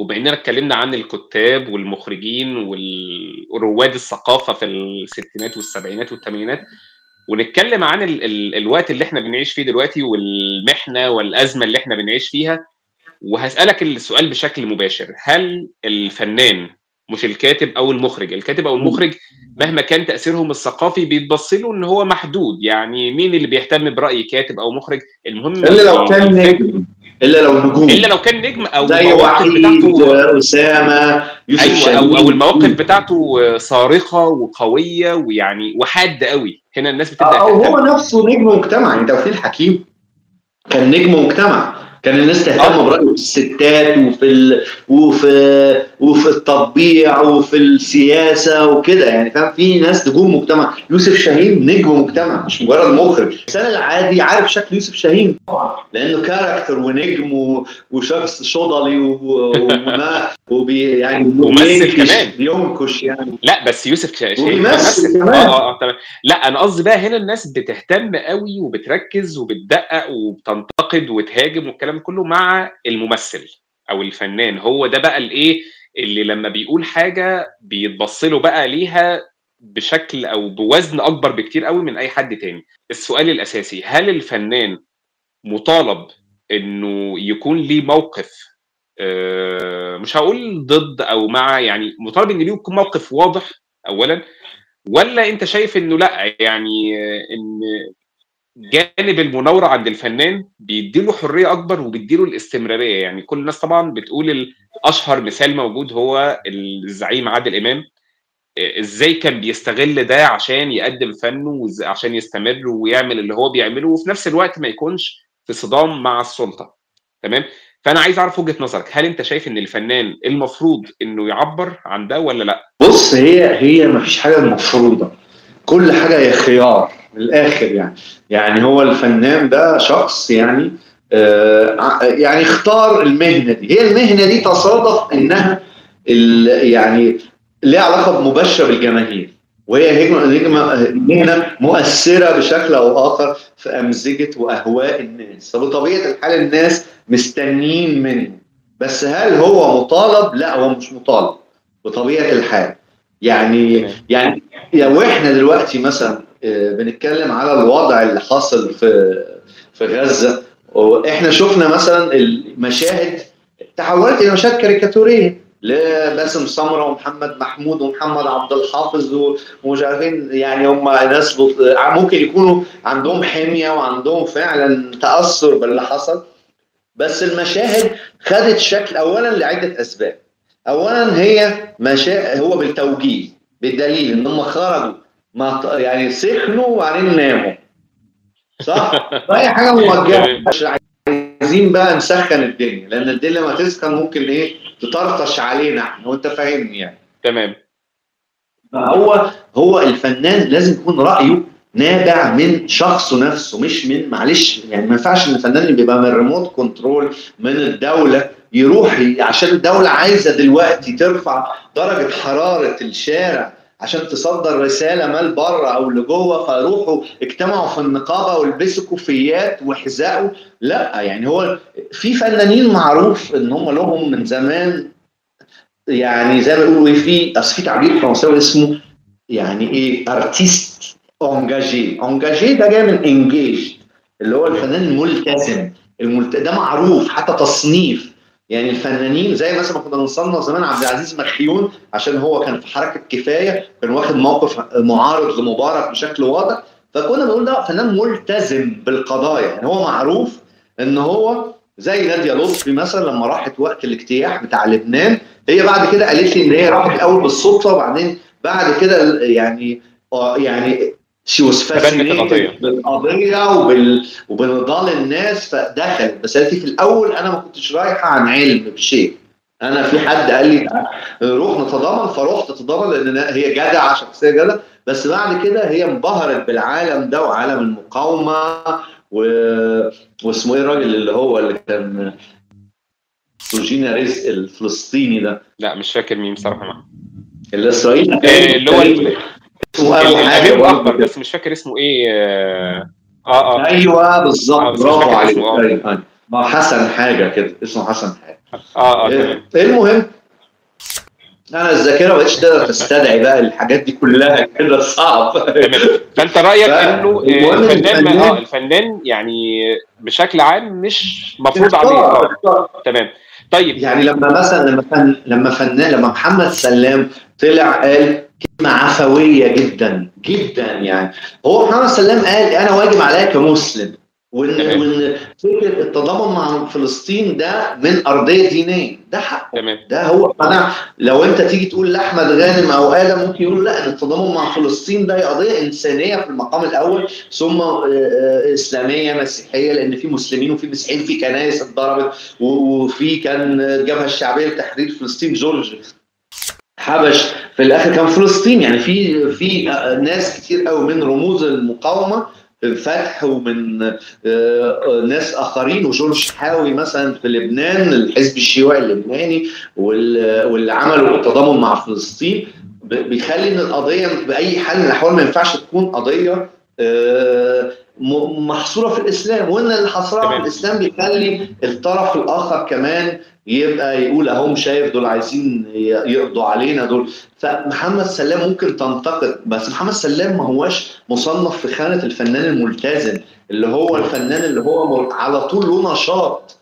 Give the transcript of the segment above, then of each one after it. وباننا اتكلمنا عن الكتاب والمخرجين ورواد الثقافه في الستينات والسبعينات والثمانينات، ونتكلم عن الوقت اللي احنا بنعيش فيه دلوقتي والمحنه والازمه اللي احنا بنعيش فيها. وهسالك السؤال بشكل مباشر، هل الفنان مش الكاتب او المخرج، الكاتب او المخرج مهما كان تاثيرهم الثقافي بيتبص له ان هو محدود، يعني مين اللي بيهتم براي كاتب او مخرج؟ المهم الا لو كان نجم، الا لو كان نجم او زي وحيد اسامه يوسف، أيوة، او المواقف بتاعته صارخه وقويه ويعني وحاده قوي، هنا الناس بتبدا او هو نفسه نجم مجتمع. يعني توفيق الحكيم كان نجم مجتمع، كان الناس تهتم برايه في الستات وفي التطبيع وفي السياسه وكده، يعني فاهم، في ناس نجوم مجتمع. يوسف شاهين نجم مجتمع، مش مجرد مخرج. الانسان العادي عارف شكل يوسف شاهين طبعا لانه كاركتر ونجم وشخص شضلي يعني ممثل كمان بينكش يعني. لا بس يوسف شاهين ممثل كمان. تمام. لا انا قصدي بقى هنا الناس بتهتم قوي وبتركز وبتدقق وبتنتقد وتهاجم والكلام كله مع الممثل او الفنان. هو ده بقى الايه اللي لما بيقول حاجه بيتبص له بقى ليها بشكل او بوزن اكبر بكتير قوي من اي حد تاني. السؤال الاساسي، هل الفنان مطالب انه يكون ليه موقف، مش هقول ضد او مع، يعني مطالب ان ليه يكون موقف واضح اولا، ولا انت شايف انه لا، يعني ان جانب المناورة عند الفنان بيديله حرية أكبر وبيديله الاستمرارية؟ يعني كل الناس طبعا بتقول أشهر مثال موجود هو الزعيم عادل إمام، إزاي كان بيستغل ده عشان يقدم فنه وعشان يستمر ويعمل اللي هو بيعمله وفي نفس الوقت ما يكونش في صدام مع السلطة. تمام؟ فأنا عايز أعرف وجهة نظرك، هل أنت شايف إن الفنان المفروض إنه يعبر عن ده ولا لأ؟ بص، هي مفيش حاجة مفروضة، كل حاجة هي خيار من الاخر. يعني هو الفنان ده شخص يعني يعني اختار المهنه دي، هي المهنه دي تصادف انها يعني ليها علاقه مباشره بالجماهير، وهي مهنه مؤثره بشكل او اخر في امزجه واهواء الناس، فبطبيعه الحال الناس مستنيين منه. بس هل هو مطالب؟ لا، هو مش مطالب بطبيعه الحال. يعني واحنا دلوقتي مثلا بنتكلم على الوضع اللي حاصل في غزه، واحنا شفنا مثلا المشاهد تحولت الى مشاهد كاريكاتوريه لباسم سمره ومحمد محمود ومحمد عبد الحافظ ومش عارفين، يعني هم ناس ممكن يكونوا عندهم حميه وعندهم فعلا تاثر باللي حصل، بس المشاهد خدت شكل اولا لعده اسباب. اولا هي هو بالتوجيه، بالدليل ان هم خرجوا يعني سخنوا وبعدين ناموا، صح؟ فهي حاجه موجهه، مش عايزين بقى نسخن الدنيا، لان الدنيا لما تسخن ممكن ايه تطرطش علينا احنا، وانت فاهمني يعني. تمام. هو الفنان لازم يكون رايه نابع من شخصه نفسه، مش من، معلش يعني ما ينفعش ان الفنان اللي بيبقى من ريموت كنترول من الدوله يروح عشان الدوله عايزه دلوقتي ترفع درجه حراره الشارع عشان تصدر رساله مال بره او لجوه، فروحوا اجتمعوا في النقابه والبسوا كوفيات وحذاءوا. لا، يعني هو في فنانين معروف ان هم لهم من زمان، يعني زي ما بيقولوا في تعبير فرنساوي اسمه يعني ايه ارتيست انجاجي، ده جاي من انجيج اللي هو الفنان الملتزم، ده معروف حتى تصنيف. يعني الفنانين زي مثلا ما كنا بنصنف زمان عبد العزيز مخيون، عشان هو كان في حركه كفايه، كان واخد موقف معارض لمبارك بشكل واضح، فكنا بنقول ده فنان ملتزم بالقضايا. يعني هو معروف ان هو زي ناديه لطفي مثلا لما راحت وقت الاجتياح بتاع لبنان، هي بعد كده قالت لي ان هي راحت الاول بالصدفه، وبعدين بعد كده يعني شي واز فاسينيتد بالقضيه وبنضال الناس فدخلت، بس قالت في الاول انا ما كنتش رايحه عن علم بشيء، انا في حد قال لي روح نتضامن فرحت اتضامن لان هي جدعه، شخصيه جدعه، بس بعد كده هي انبهرت بالعالم ده وعالم المقاومه واسمه ايه الراجل اللي كان سوجينا رزق الفلسطيني ده، لا مش فاكر مين بصراحه، الاسرائيلي اللي هو الحاجة الاكبر بس مش فاكر اسمه ايه. ايوه بالظبط، برافو عليك. حسن حاجه كده، اسمه حسن حاجه. المهم انا الذاكره مش قادره تستدعي بقى الحاجات دي كلها كده، صعب. تمام. فانت رايك انه الفنان يعني بشكل عام مش مفروض عليه. تمام. طيب يعني لما محمد سلام طلع قال كلمه عفويه جدا جدا، يعني هو محمد سلام قال انا واجب عليا كمسلم، وان فكره التضامن مع فلسطين ده من ارضيه دينيه، ده حقه. تمام. ده هو. انا لو انت تيجي تقول لاحمد غانم او ادم ممكن يقولوا لا، ان التضامن مع فلسطين ده قضيه انسانيه في المقام الاول، ثم اسلاميه مسيحيه، لان في مسلمين وفي مسيحيين، في كنائس اتضربت، وفي كان الجبهه الشعبيه لتحرير فلسطين، جورج حبش في الاخر كان فلسطين، يعني في ناس كتير قوي من رموز المقاومه، فتح، ومن ناس اخرين، وجورج حاوي مثلا في لبنان، الحزب الشيوعي اللبناني، واللي عملوا التضامن مع فلسطين، بيخلي ان القضيه باي حال من الاحوال ما ينفعش تكون قضيه محصوره في الاسلام، وان اللي حصرها في الاسلام بيخلي الطرف الاخر كمان يبقى يقول اهم شايف دول عايزين يقضوا علينا دول. فمحمد سلام ممكن تنتقد، بس محمد سلام ما هواش مصنف في خانه الفنان الملتزم، اللي هو الفنان اللي هو على طول له نشاط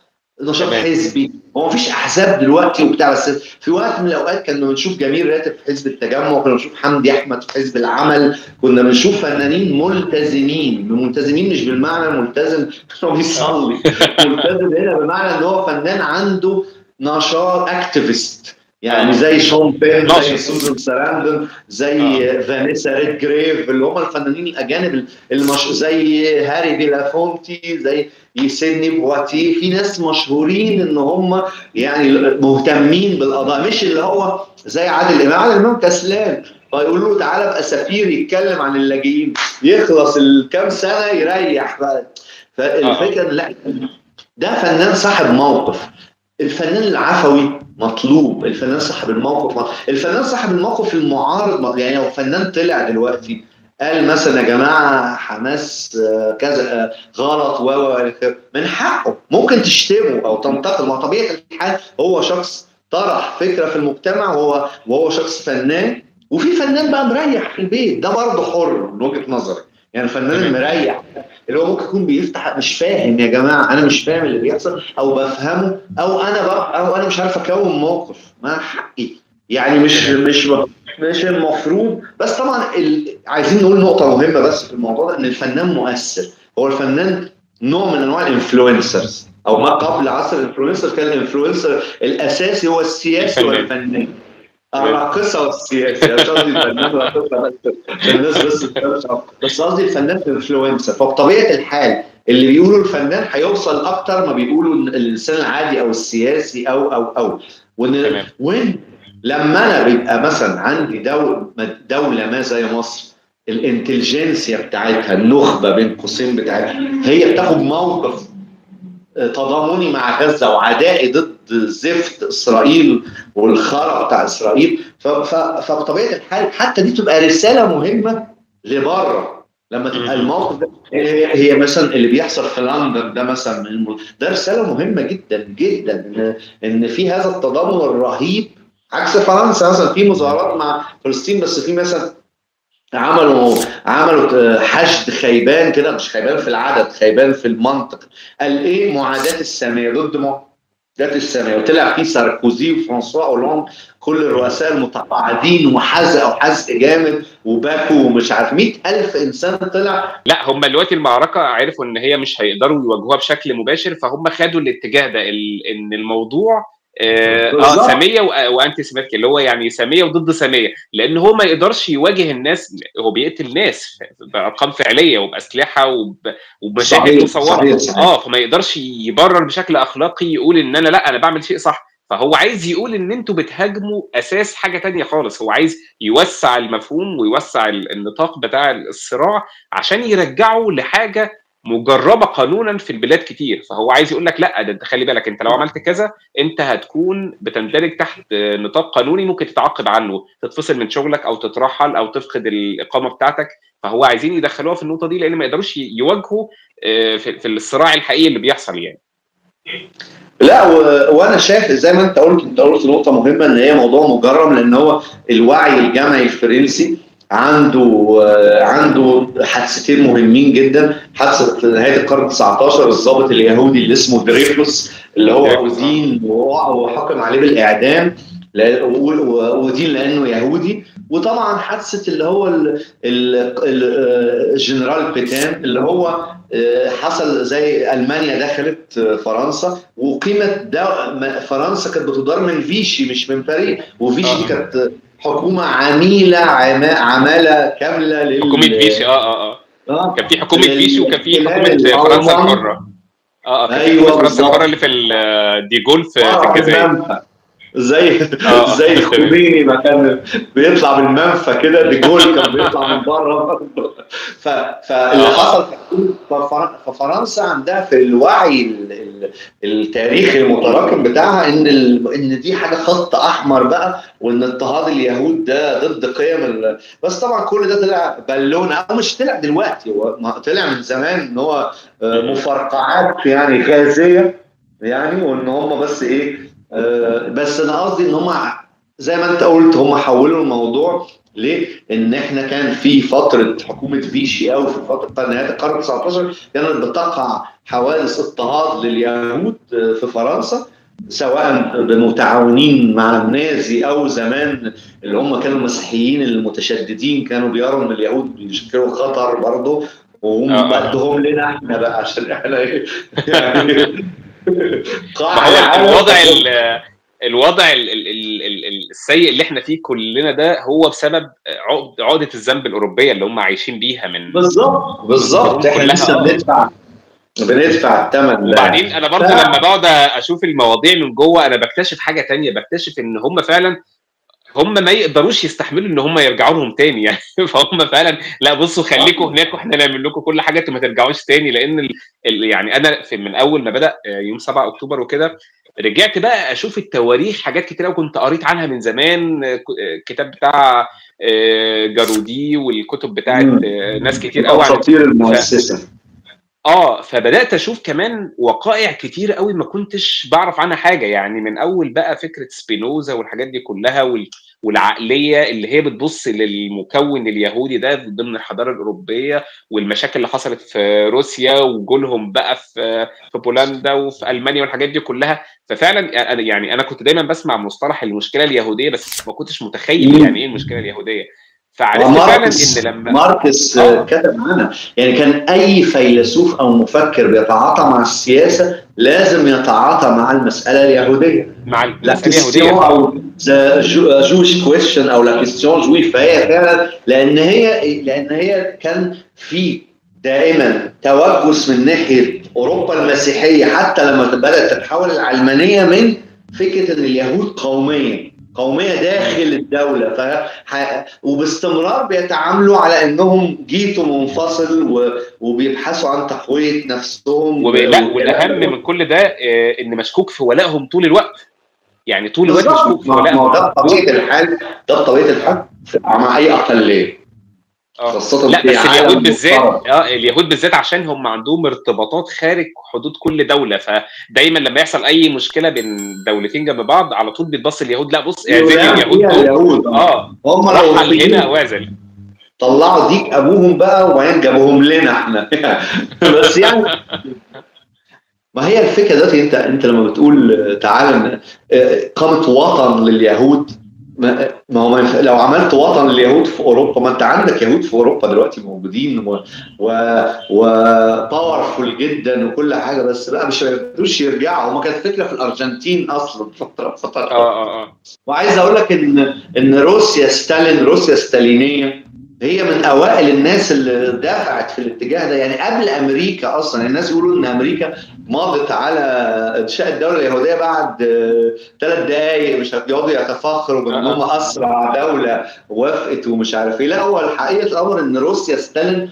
حزبي. هو مفيش احزاب دلوقتي وبتاع، بس في وقت من الاوقات كنا بنشوف جميل راتب في حزب التجمع، كنا بنشوف حمدي احمد في حزب العمل، كنا بنشوف فنانين ملتزمين. ملتزمين مش بالمعنى ملتزم هو بيصلي، ملتزم هنا بمعنى ان هو فنان عنده نشاط، اكتيفيست، يعني زي شون بين، زي سوزن ساراندن، زي فانيسا ريدجريف، اللي هم الفنانين الاجانب زي هاري بيلافونتي، زي يسني بواتي. في ناس مشهورين ان هم يعني مهتمين بالقضايا، مش اللي هو زي عادل امام. عادل امام كسلان، فيقولوا له تعالى بقى سفير يتكلم عن اللاجئين، يخلص الكام سنه يريح بقى. فالفكره لا، ده فنان صاحب موقف. الفنان العفوي مطلوب، الفنان صاحب الموقف مطلوب. الفنان صاحب الموقف المعارض، يعني لو فنان طلع دلوقتي قال مثلا يا جماعه حماس كذا غلط من حقه ممكن تشتمه او تنتقد. ما طبيعه الحال هو شخص طرح فكره في المجتمع، وهو شخص فنان، وفي فنان بقى مريح في البيت، ده برضه حر من وجهه نظري. يعني الفنان المريح اللي هو ممكن يكون بيفتح مش فاهم، يا جماعه انا مش فاهم اللي بيحصل، او بفهمه، او انا مش عارف اكون موقف، ما حقي يعني مش المفروض. بس طبعا عايزين نقول نقطه مهمه بس في الموضوع ده، ان الفنان مؤثر. هو الفنان نوع من انواع الانفلونسرز، او ما قبل عصر الانفلونسر كان الانفلونسر الاساسي هو السياسي والفنان، الراقصه والسياسه. مش قصدي الفنان راقصه الناس بس قصدي الفنان انفلونسر. فبطبيعه الحال اللي بيقولوا الفنان هيوصل اكتر ما بيقولوا الانسان العادي او السياسي او وين. لما انا بيبقى مثلا عندي دوله ما زي مصر، الانتليجنسيا بتاعتها، النخبه بين قوسين بتاعتها، هي بتاخد موقف تضامني مع غزه وعدائي ضد زفت اسرائيل والخرا بتاع اسرائيل. فبطبيعه الحال حتى دي تبقى رساله مهمه لبره، لما تبقى الموقف ده هي مثلا اللي بيحصل في لندن ده مثلا، ده رساله مهمه جدا جدا ان في هذا التضامن الرهيب. عكس فرنسا مثلا، في مظاهرات مع فلسطين، بس في مثلا عملوا حشد خيبان كده، مش خيبان في العدد، خيبان في المنطق، قال ايه معاداه الساميه، ضد معاداه الساميه، وطلع فيه ساركوزي وفرانسوا اولاند، كل الرؤساء المتقاعدين، وحزقوا حزق جامد وباكوا ومش عارف 100,000 انسان طلع. لا، هم دلوقتي المعركه عرفوا ان هي مش هيقدروا يواجهوها بشكل مباشر، فهم خدوا الاتجاه ده، ان الموضوع ساميه وانتي سميتك، اللي هو يعني ساميه وضد ساميه، لان هو ما يقدرش يواجه الناس، هو بيقتل ناس بارقام فعليه وباسلحه وبمشاهد مصوره، فما يقدرش يبرر بشكل اخلاقي يقول ان انا بعمل شيء صح. فهو عايز يقول ان انتوا بتهاجموا اساس حاجه ثانيه خالص، هو عايز يوسع المفهوم ويوسع النطاق بتاع الصراع عشان يرجعه لحاجه مجربه قانونا في البلاد كتير. فهو عايز يقول لك لا، ده انت خلي بالك، انت لو عملت كذا انت هتكون بتندرج تحت نطاق قانوني ممكن تتعاقب عنه، تتفصل من شغلك او تترحل او تفقد الاقامه بتاعتك. فهو عايزين يدخلوها في النقطه دي، لان ما يقدروش يواجهوا في الصراع الحقيقي اللي بيحصل يعني. لا وانا شايف زي ما انت قلت، نقطه مهمه ان هي موضوع مجرم، لان هو الوعي الجمعي الفرنسي عنده حادثتين مهمين جدا. حادثه نهايه القرن ال19 الضابط اليهودي اللي اسمه دريفوس اللي هو أودين وحكم عليه بالاعدام، ودين لانه يهودي، وطبعا حادثه اللي هو الجنرال بيتان اللي هو حصل زي المانيا دخلت فرنسا، وقيمه فرنسا كانت بتدار من فيشي مش من فريق، وفيشي دي كانت حكومه عميله عماله كامله حكومه فيشي. كان في حكومه فيشي وكان في حكومه فرنسا الحره. ايوه فرنسا الحره اللي في ديجول في الجزائر، زي الخميني ما كان بيطلع بالمنفى كده، ديجول كان بيطلع من بره. فاللي حصل ففرنسا عندها في الوعي التاريخي المتراكم بتاعها ان دي حاجه خط احمر بقى، وان اضطهاد اليهود ده ضد قيم. بس طبعا كل ده طلع بالونه، او مش طلع دلوقتي، طلع من زمان ان هو مفرقعات يعني غازيه يعني، وان هم بس ايه بس انا قصدي ان هم زي ما انت قلت هم حولوا الموضوع ليه؟ ان احنا كان في فتره حكومه فيشي او في فتره نهايه القرن ال19 كانت بتقع حوادث اضطهاد لليهود في فرنسا، سواء بمتعاونين مع النازي او زمان اللي هم كانوا مسيحيين المتشددين كانوا بيروا ان اليهود بيشكلوا خطر برضه، وهم بدهم لنا احنا بقى عشان احنا يعني الوضع السيء اللي احنا فيه كلنا ده هو بسبب عقده الذنب الاوروبيه اللي هم عايشين بيها من بالظبط احنا لسه بندفع الثمن. وبعدين انا برضه لما بقعد اشوف المواضيع من جوه انا بكتشف حاجه ثانيه، بكتشف ان هم فعلا ما يقدروش يستحملوا ان هم يرجعوا لهم ثاني يعني. فهم فعلا لا بصوا خليكم هناك واحنا نعمل لكم كل حاجه انتوا ما ترجعوش ثاني، لان يعني انا من اول ما بدا يوم 7 اكتوبر وكده رجعت بقى اشوف التواريخ، حاجات كتير قوي كنت قريت عنها من زمان، الكتاب بتاع جارودي والكتب بتاعت ناس كتير قوي عن اساطير المؤسسه. فبدات اشوف كمان وقائع كتير قوي ما كنتش بعرف عنها حاجه، يعني من اول بقى فكره سبينوزا والحاجات دي كلها والعقليه اللي هي بتبص للمكون اليهودي ده ضمن الحضاره الاوروبيه، والمشاكل اللي حصلت في روسيا وجولهم بقى في بولندا وفي المانيا والحاجات دي كلها. ففعلا يعني انا كنت دايما بسمع مصطلح المشكله اليهوديه بس ما كنتش متخيل يعني ايه المشكله اليهوديه. فعرفت فعلا ان لما ماركس كتب عنها يعني كان اي فيلسوف او مفكر بيتعاطى مع السياسه لازم يتعاطى مع المساله اليهوديه، مع المساله اليهوديه او جويش كويشن او لا كيستيون جوي. فهي فعلا لان هي كان في دائما توجس من ناحيه اوروبا المسيحيه، حتى لما بدات تتحول العلمانيه من فكره ان اليهود قومية داخل الدولة، وباستمرار بيتعاملوا على انهم جيتوا منفصل وبيبحثوا عن تقوية نفسهم. والاهم من كل ده ان مشكوك في ولائهم طول الوقت، يعني طول الوقت مشكوك في ولائهم. ده بطبيعة الحال مع اي اقلية، خاصة لا بس اليهود بالذات. اليهود بالذات عشان هم عندهم ارتباطات خارج حدود كل دولة، فدايما لما يحصل أي مشكلة بين دولتين جنب بعض على طول بيتبص اليهود، لا بص اليهود هم راحوا هنا وازل طلعوا ديك أبوهم بقى وبعدين جابوهم لنا احنا. بس يعني ما هي الفكرة دلوقتي، أنت لما بتقول تعالى قامت وطن لليهود، ما هو لو عملت وطن لليهود في اوروبا، ما انت عندك يهود في اوروبا دلوقتي موجودين وباورفول جدا وكل حاجه، بس بقى مش هيقدروش يرجعوا. هما كانت فكره في الارجنتين اصلا فتره وعايز اقول لك ان روسيا ستالينيه هي من اوائل الناس اللي دفعت في الاتجاه ده، يعني قبل امريكا اصلا. الناس بيقولوا ان امريكا مضت على انشاء الدوله اليهوديه بعد 3 دقائق، مش هيقعدوا يتفاخروا بان هم اسرع دوله وافقت ومش عارف ايه. لا، هو الحقيقه الامر ان روسيا ستالين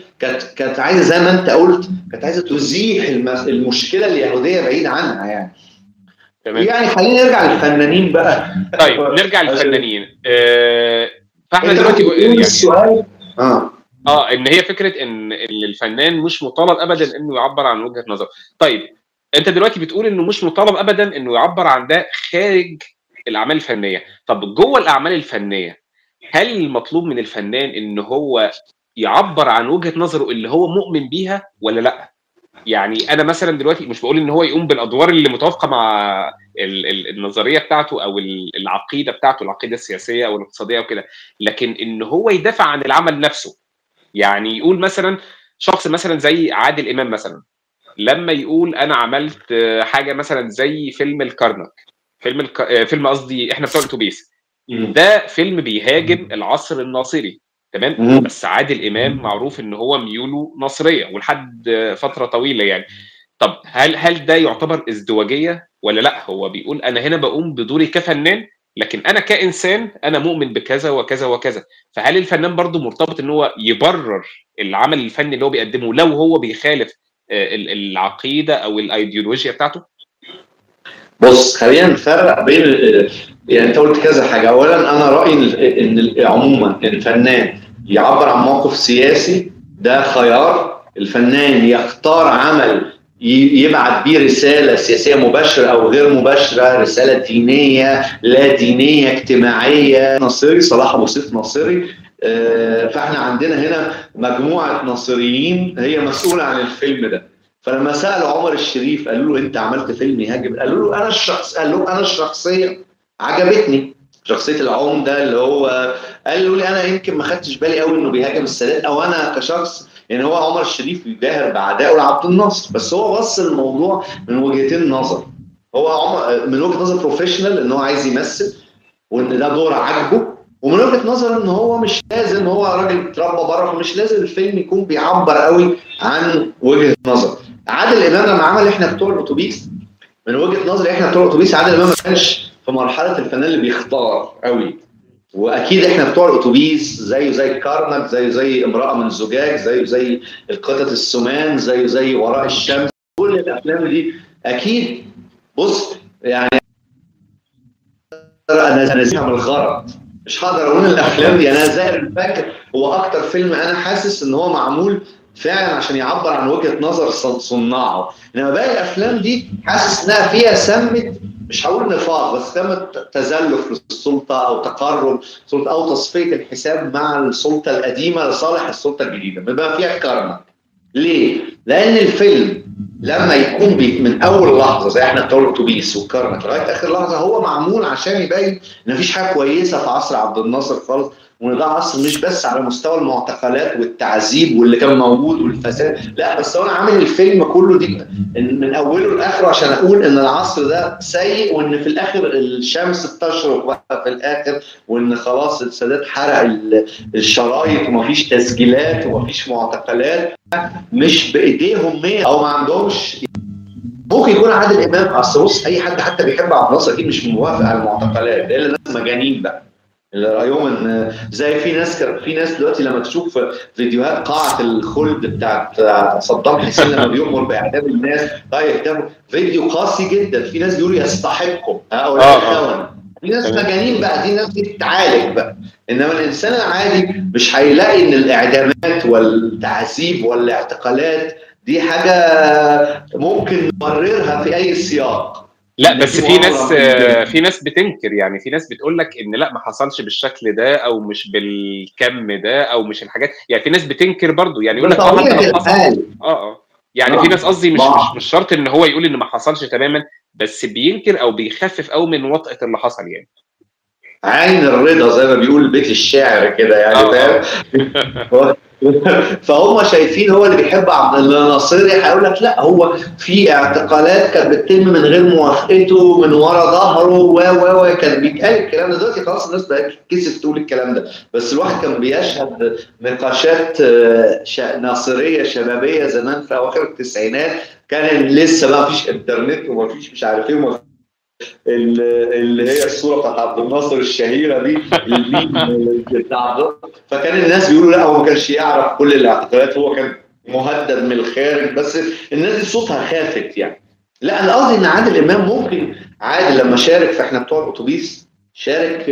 كانت عايزه زي ما انت قلت، كانت عايزه تزيح المشكله اليهوديه بعيد عنها يعني. تمام، يعني خلينا نرجع للفنانين بقى. طيب نرجع للفنانين. فاحنا دلوقتي يعني السؤال ان هي فكره ان الفنان مش مطالب ابدا انه يعبر عن وجهه نظره. طيب انت دلوقتي بتقول انه مش مطالب ابدا انه يعبر عن ده خارج الاعمال الفنيه، طب جوه الاعمال الفنيه هل المطلوب من الفنان ان هو يعبر عن وجهه نظره اللي هو مؤمن بيها ولا لا؟ يعني انا مثلا دلوقتي مش بقول ان هو يقوم بالادوار اللي متوافقه مع النظريه بتاعته او العقيده بتاعته، العقيده السياسيه او الاقتصاديه وكده، لكن ان هو يدافع عن العمل نفسه. يعني يقول مثلا شخص مثلا زي عادل امام مثلا لما يقول انا عملت حاجه مثلا زي فيلم الكرنك، فيلم قصدي احنا بتوع الاتوبيس، ده فيلم بيهاجم العصر الناصري، تمام؟ بس عادل امام معروف ان هو ميوله ناصريه ولحد فتره طويله يعني. طب هل ده يعتبر ازدواجيه ولا لا؟ هو بيقول انا هنا بقوم بدوري كفنان، لكن انا كانسان انا مؤمن بكذا وكذا وكذا. فهل الفنان برضه مرتبط ان هو يبرر العمل الفني اللي هو بيقدمه لو هو بيخالف العقيده او الايديولوجيا بتاعته؟ بص، خلينا نفرق بين يعني انت قلت كذا حاجه. اولا انا رايي ان عموما الفنان يعبر عن موقف سياسي، ده خيار الفنان يختار عمل يبعت بيه رساله سياسيه مباشره او غير مباشره، رساله دينيه لا دينيه، اجتماعيه. ناصري، صلاح ابو سيف ناصري، فاحنا عندنا هنا مجموعه ناصريين هي مسؤوله عن الفيلم ده. فلما سالوا عمر الشريف قالوا له انت عملت فيلم يهاجم، قالوا له انا الشخصيه عجبتني، شخصيه العمده اللي هو، قالوا لي انا يمكن ما خدتش بالي قوي انه بيهاجم السادات، او انا كشخص يعني هو عمر الشريف بيداهر بعدائه لعبد الناصر، بس هو بص الموضوع من وجهتين نظر. هو عمر من وجهه نظر بروفيشنال ان هو عايز يمثل وان ده دور عاجبه، ومن وجهه نظر ان هو مش لازم، هو راجل اتربى بره فمش لازم الفيلم يكون بيعبر قوي عن وجهه نظر. عادل امام لما عمل احنا بتوع الاتوبيس، من وجهه نظري احنا بتوع الاتوبيس عادل امام ما كانش في مرحله الفنان اللي بيختار قوي، واكيد احنا بتوع الاتوبيس زيه زي الكرنك، زيه زي امراه من زجاج، زيه زي القطط السمان، زيه زي وراء الشمس، كل الافلام دي اكيد. بص يعني انا نازلها من الغرض، مش هقدر اقول الافلام دي انا زاهر الفجر هو اكتر فيلم انا حاسس ان هو معمول فعلا عشان يعبر عن وجهه نظر صناعه، انما باقي الافلام دي حاسس انها فيها سمه، مش هقول نفاق، بس سمه تزلف للسلطه او تقرب سلطه او تصفيه الحساب مع السلطه القديمه لصالح السلطه الجديده، بيبقى فيها كرمه. ليه؟ لان الفيلم لما يكون من اول لحظه زي احنا بتوع الاتوبيس والكرنك لغايه اخر لحظه هو معمول عشان يبين ان مفيش حاجه كويسه في عصر عبد الناصر خالص، وان ده عصر مش بس على مستوى المعتقلات والتعذيب واللي كان موجود والفساد، لا بس هو انا عامل الفيلم كله دي من اوله لاخره عشان اقول ان العصر ده سيء، وان في الاخر الشمس بتشرق بقى في الاخر، وان خلاص السادات حرق الشرايط ومفيش تسجيلات ومفيش معتقلات، مش بايديهم 100 او ما عندهمش. ممكن يكون عادل امام، اصل بص اي حد حتى بيحب عبد الناصر اكيد مش موافق على المعتقلات، ده اللي ناس مجانين بقى اللي رايهم ان زي في ناس دلوقتي لما تشوف فيديوهات قاعه الخلد بتاعت صدام حسين لما بيؤمر باعدام الناس، طيب ده فيديو قاسي جدا، في ناس بيقولوا يستحقهم او يستحقون، في ناس مجانين بقى، دي ناس بتتعالج بقى. انما الانسان العادي مش هيلاقي ان الاعدامات والتعذيب والاعتقالات دي حاجه ممكن نبررها في اي سياق. لا بس في ناس بتنكر، يعني في ناس بتقول لك ان لا ما حصلش بالشكل ده او مش بالكم ده او مش الحاجات، يعني في ناس بتنكر برضه، يعني يقول لك يعني في ناس قصدي مش شرط ان هو يقول ان ما حصلش تماما، بس بينكر او بيخفف قوي من وطأة اللي حصل، يعني عين الرضا زي ما بيقول بيت الشعر كده يعني، فاهم؟ فهم شايفين هو اللي بيحب عبد الناصري هيقول لك لا هو في اعتقالات كانت بتتم من غير موافقته من ورا ظهره و كان بيتقال الكلام ده. دلوقتي خلاص الناس بقت كسفت تقول الكلام ده، بس الواحد كان بيشهد نقاشات ناصريه شبابيه زمان في اواخر التسعينات، كان لسه بقى مفيش انترنت ومفيش مش عارف ايه ومفيش اللي هي الصوره بتاعت عبد الناصر الشهيره دي فكان الناس بيقولوا لا هو ما كانش يعرف كل الاعتقالات، هو كان مهدد من الخارج، بس الناس دي صوتها خافت يعني. لا انا قصدي ان عادل امام ممكن عادل لما شارك في احنا بتوع الاتوبيس شارك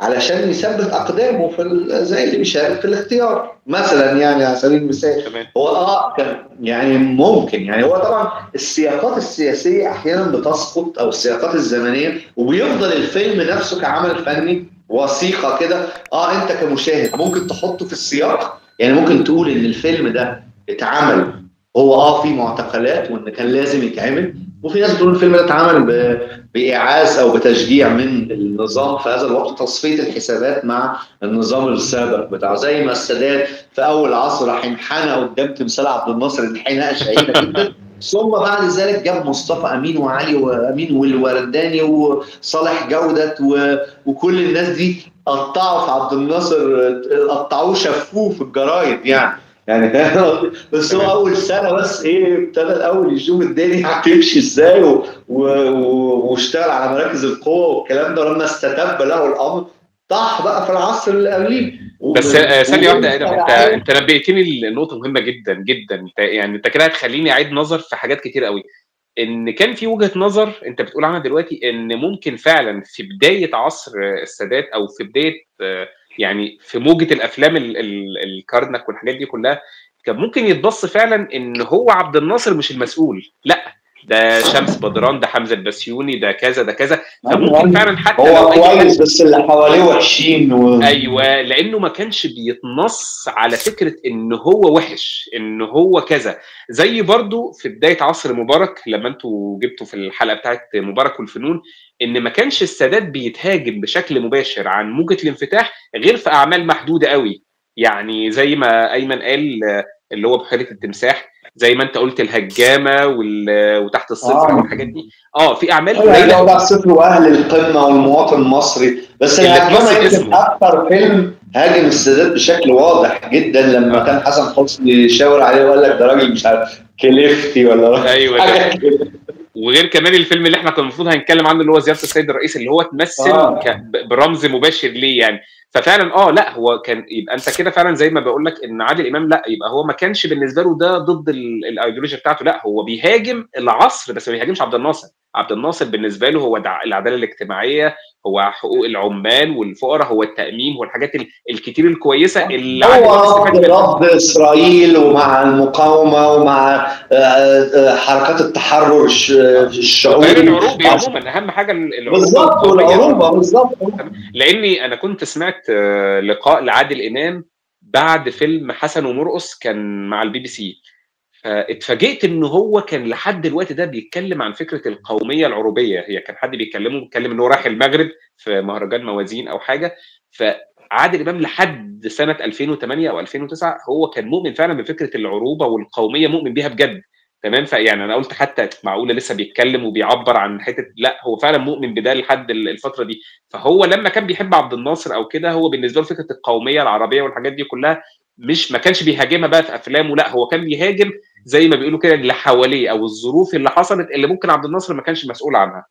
علشان يثبت اقدامه في زي اللي بيشارك في الاختيار مثلا، يعني على سبيل المثال هو كان يعني ممكن، يعني هو طبعا السياقات السياسيه احيانا بتسقط او السياقات الزمنيه، وبيفضل الفيلم نفسه كعمل فني وثيقه كده. انت كمشاهد ممكن تحطه في السياق، يعني ممكن تقول ان الفيلم ده اتعمل هو في معتقلات وان كان لازم يتعمل، وفي ناس بتقول الفيلم ده اتعمل بإعاز أو بتشجيع من النظام في هذا الوقت، تصفية الحسابات مع النظام السابق بتاعه، زي ما السادات في أول عصر حنحنى قدام تمثال عبد الناصر انحناء شهيدة جدا ثم بعد ذلك جاب مصطفى أمين وعلي وأمين والورداني وصالح جودة وكل الناس دي قطعوا في عبد الناصر، قطعوه شفوه في الجرايد يعني بس هو اول سنه بس ابتدى الاول يشوف الدنيا هتمشي ازاي واشتغل على مراكز القوه والكلام ده، ولما استتب له الامر طاح بقى في العصر اللي قبليه. بس ثانيه واحده يا ادم، انت نبهتني النقطه مهمه جدا جدا، يعني انت كده هتخليني اعيد نظر في حاجات كتير قوي، ان كان في وجهه نظر انت بتقول عنها دلوقتي ان ممكن فعلا في بدايه عصر السادات او في بدايه يعني في موجه الافلام الكارنك والحاجات دي كلها، كان ممكن يتبص فعلا ان هو عبد الناصر مش المسؤول، لا ده شمس بدران، ده حمزه البسيوني، ده كذا ده كذا، فممكن فعلا حتى هو كويس بس اللي حواليه وحشين ايوه، لانه ما كانش بيتنص على فكره ان هو وحش ان هو كذا. زي برضو في بدايه عصر مبارك لما انتوا جبتوا في الحلقه بتاعت مبارك والفنون، ان ما كانش السادات بيتهاجم بشكل مباشر عن موجه الانفتاح غير في اعمال محدوده قوي، يعني زي ما ايمن قال اللي هو بحيره التمساح، زي ما انت قلت الهجامه وتحت الصفر والحاجات دي، في اعمال قليله تحت الصفر واهل القمه والمواطن المصري، بس الهجامه اكثر فيلم هاجم السادات بشكل واضح جدا لما كان حسن حسني يشاور عليه وقال لك ده راجل مش عارف كلفتي ولا راجل ايوه وغير كمان الفيلم اللي احنا كان المفروض هنتكلم عنه اللي هو زياره السيد الرئيس، اللي هو تمثل برمز مباشر ليه يعني. ففعلا لا هو كان، يبقى انت كده فعلا زي ما بقول لك ان عادل امام لا، يبقى هو ما كانش بالنسبه له ده ضد الايديولوجيا بتاعته، لا هو بيهاجم العصر بس ما بيهاجمش عبد الناصر. عبد الناصر بالنسبه له هو العداله الاجتماعيه، هو حقوق العمال والفقراء، هو التامين والحاجات الكتير الكويسه اللي هو ضد اسرائيل ومع المقاومه ومع حركات التحرر الشعوبي عموما، اهم حاجه العروبه بالظبط. لاني انا كنت سمعت لقاء لعادل امام بعد فيلم حسن ومرقص كان مع البي بي سي، اتفاجئت ان هو كان لحد الوقت ده بيتكلم عن فكره القوميه العروبيه، هي كان حد بيتكلم ان هو رايح المغرب في مهرجان موازين او حاجه. فعادل امام لحد سنه 2008 او 2009 هو كان مؤمن فعلا بفكره العروبه والقوميه، مؤمن بيها بجد تمام. فيعني انا قلت حتى معقوله لسه بيتكلم وبيعبر عن حته، لا هو فعلا مؤمن بده لحد الفتره دي. فهو لما كان بيحب عبد الناصر او كده، هو بالنسبه له فكره القوميه العربيه والحاجات دي كلها مش ما كانش بيهاجمها بقى في افلامه، لا هو كان بيهاجم زي ما بيقولوا كده اللي حواليه او الظروف اللي حصلت اللي ممكن عبد الناصر ما كانش مسؤول عنها.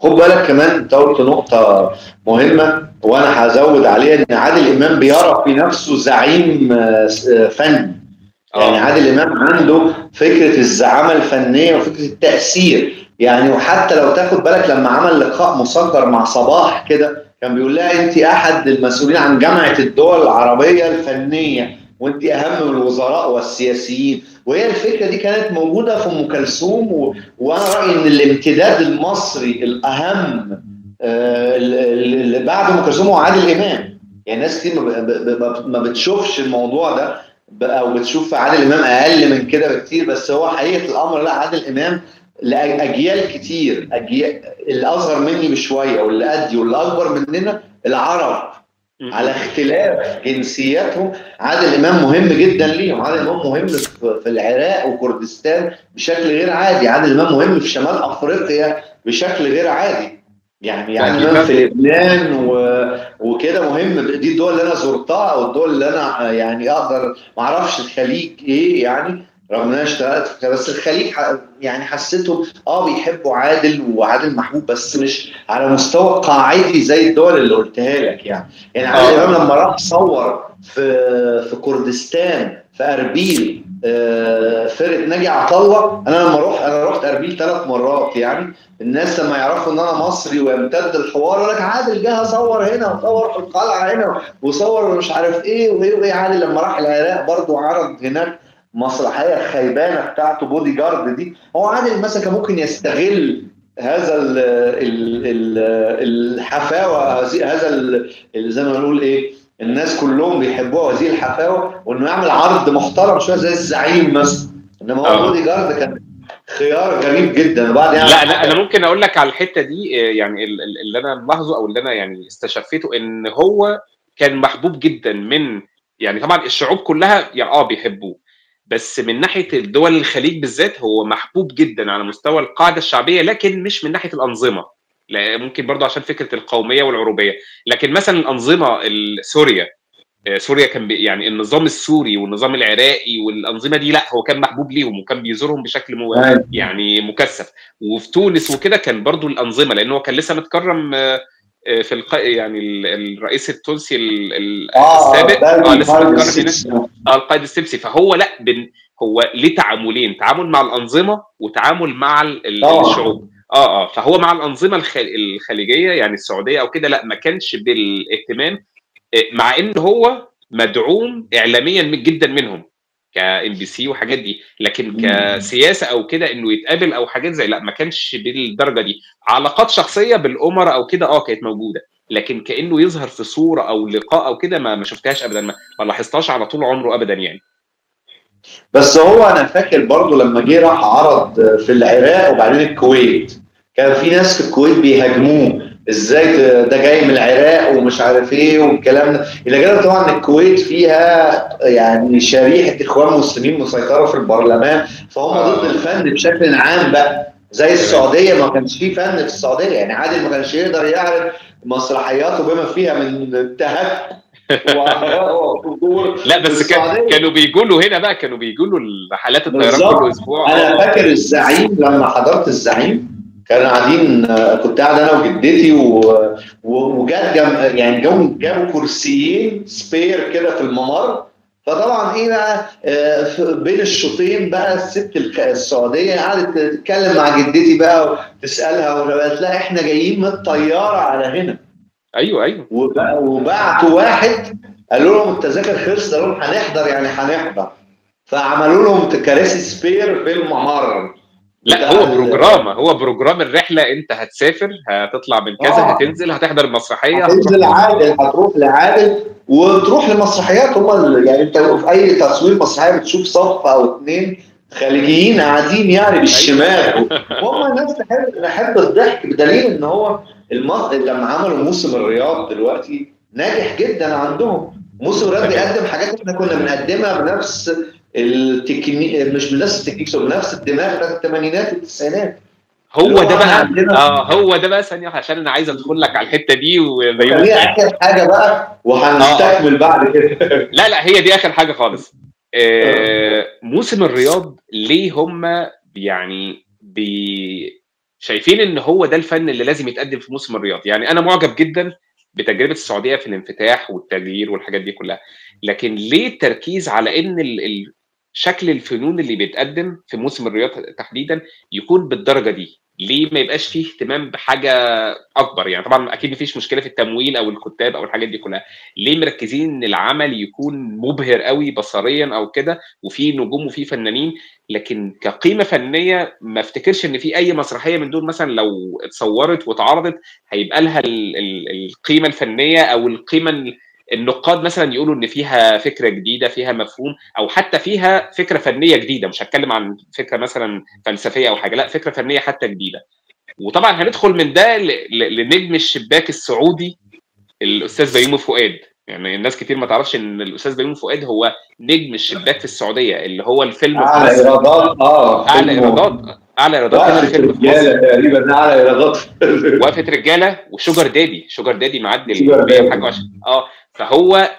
خد بالك كمان انت قلت نقطه مهمه وانا هزود عليها، ان عادل امام بيرى في نفسه زعيم فني. يعني عادل امام عنده فكره الزعامه الفنيه وفكره التاثير يعني. وحتى لو تاخد بالك لما عمل لقاء مسجل مع صباح كده، كان بيقول لها انت احد المسؤولين عن جامعه الدول العربيه الفنيه، وانت اهم من الوزراء والسياسيين. وهي الفكره دي كانت موجوده في ام كلثوم، وانا رايي ان الامتداد المصري الاهم اللي بعد ام كلثوم هو عادل امام. يعني ناس كتير ما بتشوفش الموضوع ده او بتشوف عادل امام اقل من كده بكتير، بس هو حقيقه الامر لا، عادل امام لأجيال كتير، اللي أصغر مني بشوية واللي قدي واللي أكبر مننا العرب على اختلاف جنسياتهم، عادل إمام مهم جدا ليهم. عادل إمام مهم في العراق وكردستان بشكل غير عادي، عادل إمام مهم في شمال أفريقيا بشكل غير عادي، يعني إمام في لبنان وكده مهم. دي الدول اللي أنا زرتها أو الدول اللي أنا يعني أقدر معرفش الخليج إيه يعني، رغم ان انا اشتغلت بس الخليج يعني حسيتهم بيحبوا عادل وعادل محبوب، بس مش على مستوى قاعدي زي الدول اللي قلتها لك يعني عادل امام لما راح صور في كردستان في اربيل فرقه ناجي عطله. انا لما اروح، انا رحت اربيل 3 مرات، يعني الناس لما يعرفوا ان انا مصري ويمتد الحوار يقول لك عادل جه صور هنا وصور في القلعه هنا وصور مش عارف ايه وايه وايه. عادل لما راح العراق برضه عرض هناك مسرحيه الخيبانه بتاعته بودي جارد دي. هو عادل مثلا كان ممكن يستغل هذا الحفاوه، هذا زي ما نقول ايه، الناس كلهم بيحبوها هذه الحفاوه، وانه يعمل عرض محترم شويه زي الزعيم مثلا. انما هو بودي جارد كان خيار غريب جدا. بعد يعني لا انا ممكن اقول لك على الحته دي، يعني اللي انا ملاحظه او اللي انا يعني استشفيته ان هو كان محبوب جدا من، يعني طبعا الشعوب كلها يعني بيحبوه، بس من ناحيه الدول الخليج بالذات هو محبوب جدا على مستوى القاعده الشعبيه، لكن مش من ناحيه الانظمه. لا ممكن برضه عشان فكره القوميه والعروبيه، لكن مثلا الانظمه سوريا كان يعني النظام السوري والنظام العراقي والانظمه دي، لا هو كان محبوب ليهم وكان بيزورهم بشكل يعني مكثف. وفي تونس وكده كان برضه الانظمه، لانه كان لسه متكرم في يعني الرئيس التونسي السابق القائد السبسي. فهو لا هو ليه تعاملين، تعامل مع الانظمه وتعامل مع الشعوب. فهو مع الانظمه الخليجيه يعني السعوديه او كده لا ما كانش بالاهتمام، مع ان هو مدعوم اعلاميا جدا منهم كام بي سي وحاجات دي، لكن كسياسه او كده انه يتقابل او حاجات زي لا ما كانش بالدرجه دي. علاقات شخصيه بالامراء او كده كانت موجوده، لكن كانه يظهر في صوره او لقاء او كده ما شفتهاش ابدا، ما لاحظتهاش على طول عمره ابدا يعني. بس هو انا فاكر برضه لما جه راح عرض في العراق وبعدين الكويت، كان في ناس في الكويت بيهاجموه ازاي ده جاي من العراق ومش عارف ايه والكلام ده، الى جانب طبعا الكويت فيها يعني شريحه اخوان مسلمين مسيطره في البرلمان، فهم ضد الفن بشكل عام بقى. زي السعوديه ما كانش فيه فن في السعوديه، يعني عادل ما كانش يقدر يعرض مسرحياته بما فيها من التهكم لا بس كانوا بيجوا له هنا بقى، كانوا بيجوا له رحلات الطيران كل اسبوع. انا فاكر الزعيم لما حضرت الزعيم كانوا قاعدين، كنت قاعد انا وجدتي وجت يعني جابوا كرسيين سبير كده في الممر، فطبعا ايه بقى بين الشوطين بقى الست السعوديه قعدت تتكلم مع جدتي بقى وتسالها، وقالت لها احنا جايين من الطياره على هنا. ايوه وبعتوا واحد قال لهم التذاكر خلصت، قال لهم هنحضر يعني هنحضر، فعملوا لهم كراسي سبير في الممر. لا هو بروجرام، هو بروجرام الرحله، انت هتسافر هتطلع من كذا هتنزل هتحضر المسرحيه، هتنزل عادل هتروح لعادل وتروح لمسرحيات. هم يعني انت في اي تصوير مسرحيه بتشوف صف او 2 خليجيين قاعدين يعني بالشمال وهم الناس تحب الضحك، بدليل ان هو لما عملوا موسم الرياض دلوقتي ناجح جدا عندهم. موسم الرياض بيقدم حاجات احنا كنا بنقدمها بنفس التكنيك، مش بنفس التكنيك بنفس الدماغ بتاعت الثمانينات والتسعينات. هو ده بقى هو ده بقى ثانيه، عشان انا عايز ادخل لك على الحته دي وهي اخر حاجه بقى وهنستكمل بعد كده لا هي دي اخر حاجه خالص. موسم الرياض ليه هم يعني شايفين ان هو ده الفن اللي لازم يتقدم في موسم الرياض. يعني انا معجب جدا بتجربه السعوديه في الانفتاح والتغيير والحاجات دي كلها، لكن ليه التركيز على ان شكل الفنون اللي بيتقدم في موسم الرياض تحديدا يكون بالدرجه دي؟ ليه ما يبقاش فيه اهتمام بحاجه اكبر؟ يعني طبعا اكيد مفيش مشكله في التمويل او الكتاب او الحاجات دي كلها، ليه مركزين ان العمل يكون مبهر قوي بصريا او كده وفي نجوم وفي فنانين، لكن كقيمه فنيه ما افتكرش ان في اي مسرحيه من دول مثلا لو اتصورت واتعرضت هيبقى لها القيمه الفنيه او القيمه النقاد مثلا يقولوا ان فيها فكره جديده، فيها مفهوم، او حتى فيها فكره فنيه جديده. مش هتكلم عن فكره مثلا فلسفيه او حاجه، لا فكره فنيه حتى جديده. وطبعا هندخل من ده لنجم الشباك السعودي الاستاذ بيومي فؤاد. يعني الناس كتير ما تعرفش ان الاستاذ بيومي فؤاد هو نجم الشباك في السعوديه، اللي هو الفيلم اعلى ايرادات تقريبا اعلى ايرادات وقفه رجاله وشجر دادي. شجر دادي معدل حاجه فهو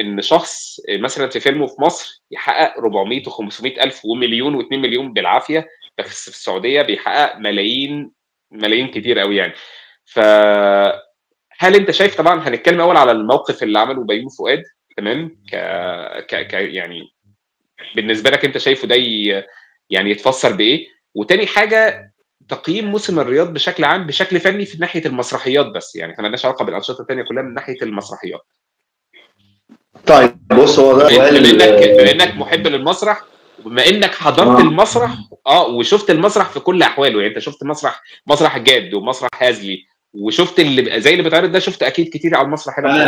ان شخص مثلا في فيلمه في مصر يحقق 400 و500 الف ومليون و2 مليون بالعافيه، بس في السعوديه بيحقق ملايين ملايين كتير قوي يعني. فهل انت شايف، طبعا هنتكلم اول على الموقف اللي عمله بيومي فؤاد تمام، ك يعني بالنسبه لك انت شايفه ده يعني يتفسر بايه؟ وتاني حاجه تقييم موسم الرياض بشكل عام بشكل فني في ناحيه المسرحيات بس، يعني احنا مالناش علاقه بالانشطه الثانيه كلها، من ناحيه المسرحيات. طيب بص، هو ده بما انك محب للمسرح، وبما انك حضرت المسرح وشفت المسرح في كل احواله، يعني انت شفت مسرح جاد ومسرح هزلي، وشفت اللي زي اللي بيتعرض ده، شفت اكيد كتير على المسرح هنا.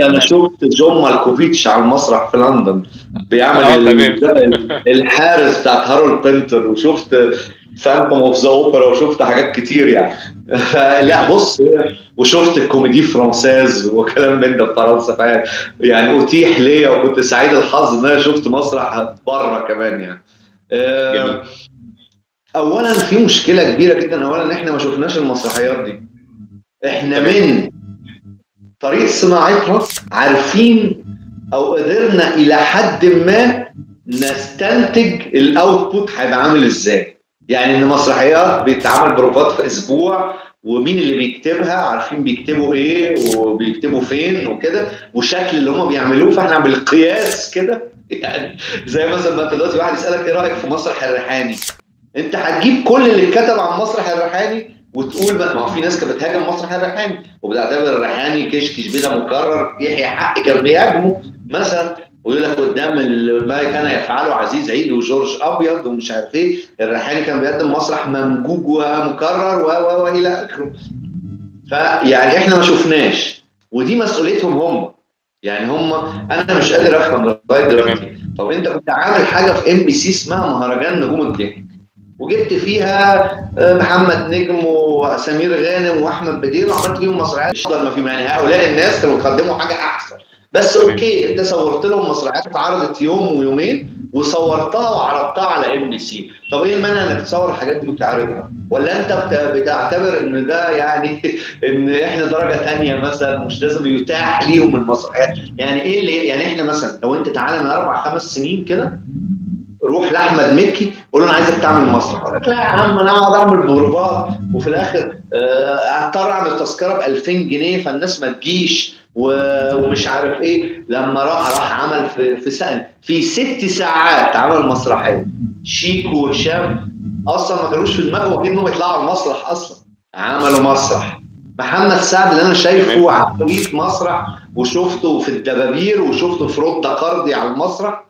انا شفت جون مالكوفيتش على المسرح في لندن بيعمل الحارس بتاع هارولد بنتر، وشفت فانتوم اوف ذا اوبرا، وشفت حاجات كتير يعني. لا بص، وشفت الكوميدي فرانساز وكلام من ده بفرنسا، يعني اتيح ليا وكنت سعيد الحظ ان انا شفت مسرح بره كمان يعني. اولا في مشكله كبيره جدا، اولا احنا ما شفناش المسرحيات دي، احنا من طريق صناعتنا عارفين او قدرنا الى حد ما نستنتج الاوتبوت هيبقى عامل ازاي. يعني ان مسرحيات بيتعمل بروفات في اسبوع، ومين اللي بيكتبها عارفين بيكتبوا ايه وبيكتبوا فين وكده، والشكل اللي هم بيعملوه، فاحنا بالقياس كده يعني. زي مثلا ما دلوقتي واحد يسالك ايه رايك في مسرح الريحاني، انت هتجيب كل اللي اتكتب عن مسرح الريحاني وتقول بقى، ما هو في ناس كانت بتهاجم مسرح الريحاني وبتعتبر الريحاني كشكش بلا مكرر، يحيى حق كان بيهاجمه مثلا، ويقول لك قدام ما كان يفعله عزيز عيد وجورج ابيض ومش عارف ايه، الريحاني كان بيقدم مسرح ممجوج ومكرر والى اخره. فيعني احنا ما شفناش، ودي مسؤوليتهم هم يعني. هم انا مش قادر افهم لغايه دلوقتي، طب انت كنت عامل حاجه في ام بي سي اسمها مهرجان نجوم الضحك، وجبت فيها محمد نجم وسمير غانم واحمد بدير وعملت فيهم مسرحيات ما في معنى، هؤلاء الناس كانوا بيقدموا حاجه احسن بس. اوكي انت صورت لهم مسرحيات اتعرضت يوم ويومين وصورتها وعرضتها على ام بي سي، طب ايه المانع انك تصور الحاجات دي وتعرضها؟ ولا انت بتعتبر ان ده يعني ان احنا درجه ثانيه مثلا مش لازم يتاح ليهم المسرحيات؟ يعني ايه اللي يعني احنا مثلا لو انت تعالى من 4 5 سنين كده روح لاحمد مكي قول له انا عايزك تعمل مسرح، يقول لك لا يا عم انا اقعد اعمل بروفات وفي الاخر اضطر اعمل تذكره ب 2000 جنيه فالناس ما تجيش ومش عارف ايه. لما راح عمل في 6 ساعات عمل مسرحيه، شيكو وهشام اصلا ما كانوش في دماغه انهم يطلعوا المسرح اصلا، عملوا مسرح. محمد سعد اللي انا شايفه عفريت مسرح، وشفته في الدبابير وشفته في رد قرضي على المسرح،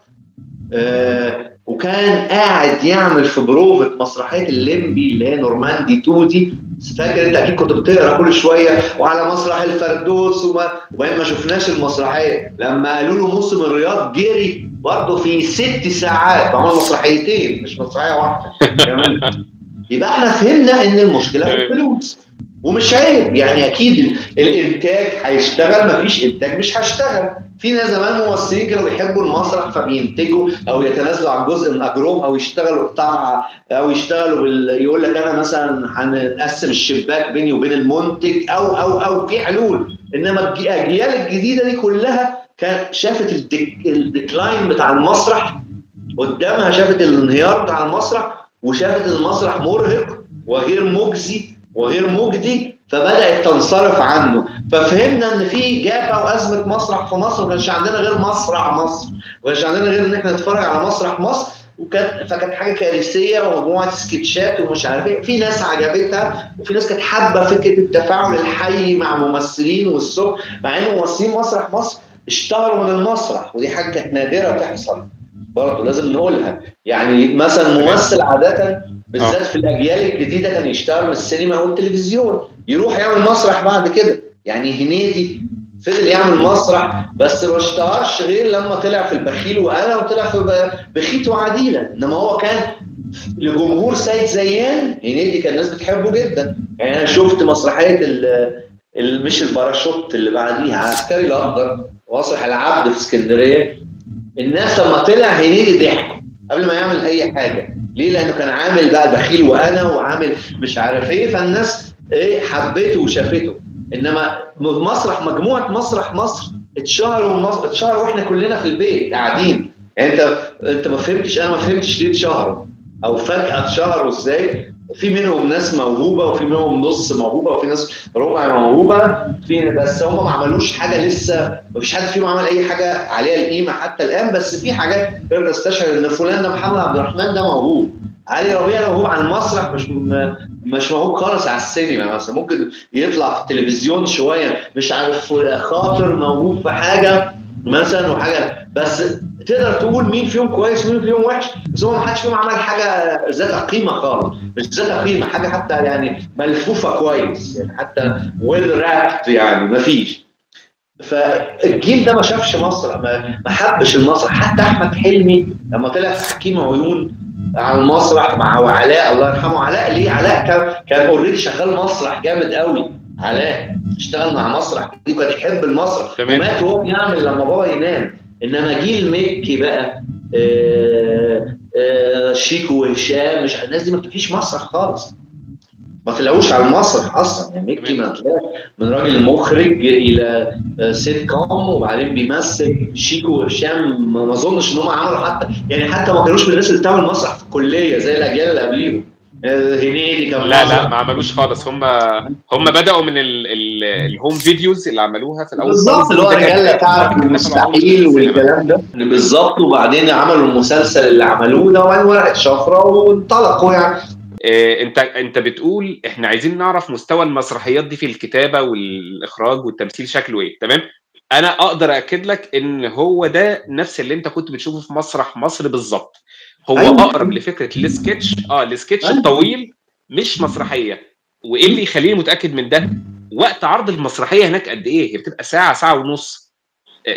وكان قاعد يعمل في بروفة مسرحيه الليمبي اللي هي نورماندي 2 دي، فاكر انت اكيد كنت بتقرا كل شويه، وعلى مسرح الفردوس. وبعدين ما شفناش المسرحيه، لما قالوا له موسم الرياض جري برضه في 6 ساعات، عمل مسرحيتين مش مسرحيه واحده كمان. يبقى احنا فهمنا ان المشكله في الفلوس، ومش عيب يعني، اكيد الانتاج هيشتغل، مفيش انتاج مش هشتغل. فينا زمان ممثلين كانوا بيحبوا المسرح فبينتجوا او يتنازلوا عن جزء من اجرهم او يشتغلوا بتاع او يشتغلوا يقول لك انا مثلا هنقسم الشباك بيني وبين المنتج او في حلول. انما الاجيال الجديده دي كلها شافت الديكلاين بتاع المسرح قدامها، شافت الانهيار بتاع المسرح، وشافت المسرح مرهق وغير مجزي وغير مجدي، فبدات تنصرف عنه. ففهمنا ان في جابه وازمه مسرح في مصر، ما كانش عندنا غير مسرح مصر، ما كانش عندنا غير ان احنا نتفرج على مسرح مصر، فكانت حاجه كارثيه ومجموعه سكتشات ومش عارف ايه. في ناس عجبتها وفي ناس كانت حابه فكره التفاعل الحي مع ممثلين والصبح، مع ان ممثلين مسرح مصر اشتهروا من المسرح، ودي حاجه كانت نادره بتحصل برضه لازم نقولها. يعني مثلا ممثل عاده بالذات في الاجيال الجديده كان يشتغل من السينما والتلفزيون، يروح يعمل مسرح بعد كده. يعني هنيدي فضل يعمل مسرح بس ما اشتهرش غير لما طلع في البخيل وانا، وطلع في بخيت وعديله، انما هو كان لجمهور سيد زيان هنيدي كان الناس بتحبه جدا. يعني انا شفت مسرحيه مش الباراشوت اللي بعديها، عسكري الاخضر، ومسرح العبد في اسكندريه، الناس لما طلع هنيدي ضحكوا قبل ما يعمل اي حاجه. ليه؟ لانه كان عامل بقى بخيل وانا وعامل مش عارف ايه، فالناس ايه حبته وشافته. انما مجموعه مسرح مصر اتشهر واحنا كلنا في البيت قاعدين. يعني انت ما فهمتش، انا ما فهمتش ليه اتشهروا او فجاه اتشهروا ازاي، في منهم ناس موهوبه وفي منهم نص موهوبه وفي ناس ربع موهوبه، في بس هم ما عملوش حاجه لسه، ما فيش حد فيهم عمل اي حاجه عليها القيمه حتى الان. بس في حاجات تقدر تستشعر ان فلان ده محمد عبد الرحمن ده موهوب، علي ربيع لو هو على المسرح مش موهوب خالص على السينما مثلا، ممكن يطلع في التلفزيون شويه مش عارف خاطر موهوب في حاجه مثلا وحاجه، بس تقدر تقول مين فيهم كويس ومين فيهم وحش، بس هو ما حدش فيهم عمل حاجه ذات قيمه خالص، مش ذات قيمه حاجه حتى يعني ملفوفه كويس يعني حتى ويل رابت يعني ما فيش. فالجيل ده ما شافش مسرح، ما حبش المسرح. حتى احمد حلمي لما طلع في حكيم عيون على المسرح مع علاء الله يرحمه، علاء ليه؟ علاء كان اوريدي شغال مسرح جامد قوي، علاء اشتغل مع مسرح وكان يحب المسرح ومات وهو بيعمل لما بابا ينام. انما جيل مكي بقى شيكو وهشام، مش الناس دي ما بتجيش مسرح خالص، ما طلعوش على المسرح اصلا يعني. مكي ما طلعش من راجل مخرج الى سيت كوم وبعدين بيمثل. شيكو وهشام ما اظنش ان هم عملوا حتى يعني حتى ما كانوش من الناس اللي بتعمل مسرح في الكليه زي الاجيال اللي قبليهم. هنيدي كان لا ما عملوش خالص. هم بدأوا من الهوم فيديوز اللي عملوها في الاول بالظبط، اللي هو رجاله تعرف المستحيل والكلام ده بالظبط، وبعدين عملوا المسلسل اللي عملوه ده ورقه شفره وانطلقوا يعني. انت بتقول احنا عايزين نعرف مستوى المسرحيات دي في الكتابه والاخراج والتمثيل شكله ايه، تمام؟ انا اقدر اكد لك ان هو ده نفس اللي انت كنت بتشوفه في مسرح مصر بالظبط. هو اقرب لفكره السكتش، السكتش الطويل مش مسرحيه. وايه اللي يخليني متاكد من ده؟ وقت عرض المسرحيه هناك قد ايه؟ هي بتبقى ساعه ونص.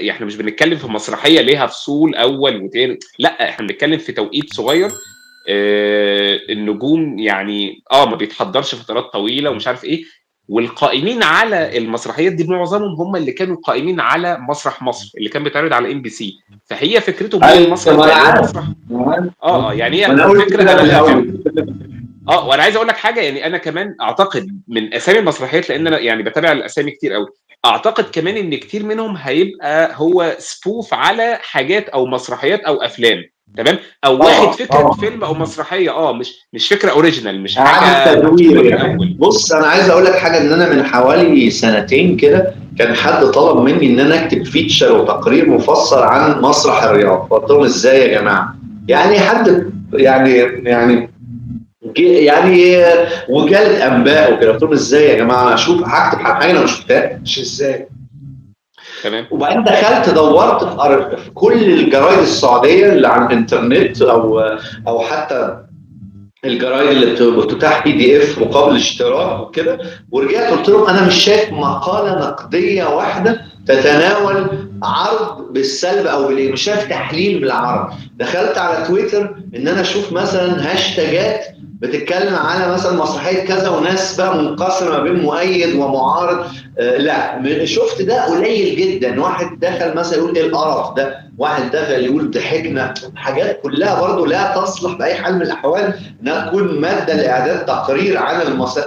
احنا مش بنتكلم في مسرحيه ليها فصول اول وثاني، لا احنا بنتكلم في توقيت صغير. النجوم يعني ما بيتحضرش فترات طويله ومش عارف ايه. والقائمين على المسرحيات دي معظمهم هم اللي كانوا قائمين على مسرح مصر اللي كان بيتعرض على ام بي سي، فهي فكرته من مسرح يعني هي فكره. وانا عايز اقول لك حاجه، يعني انا كمان اعتقد من اسامي المسرحيات، لان انا يعني بتابع الاسامي كتير قوي، اعتقد كمان ان كتير منهم هيبقى هو سبوف على حاجات او مسرحيات او افلام، تمام؟ او واحد فكره فيلم او مسرحيه، مش فكره اوريجينال، مش حاجه تدوير. بص انا عايز اقول لك حاجه، ان انا من حوالي سنتين كده كان حد طلب مني ان انا اكتب فيتشر وتقرير مفصل عن مسرح الرياض. قلت لهم ازاي يا جماعه؟ يعني حد يعني وجالت انباء وكده. قلت لهم ازاي يا جماعه؟ انا اشوف هكتب حاجه انا ما شفتهاش ازاي؟ تمام. وبعدين دخلت دورت في كل الجرايد السعوديه اللي على الانترنت او حتى الجرايد اللي بتتاح PDF مقابل اشتراك وكده، ورجعت قلت لهم انا مش شايف مقاله نقديه واحده تتناول عرض بالسلب او بالإيه، مش شايف تحليل بالعرض. دخلت على تويتر ان انا اشوف مثلا هاشتاجات بتتكلم على مثلا مسرحيه كذا وناس بقى منقسمه ما بين مؤيد ومعارض. لا شفت ده قليل جدا. واحد دخل مثلا يقول ايه القرف ده، واحد دخل يقول ضحكنا، حاجات كلها برضو لا تصلح باي حال من الاحوال انها تكون ماده لاعداد تقرير عن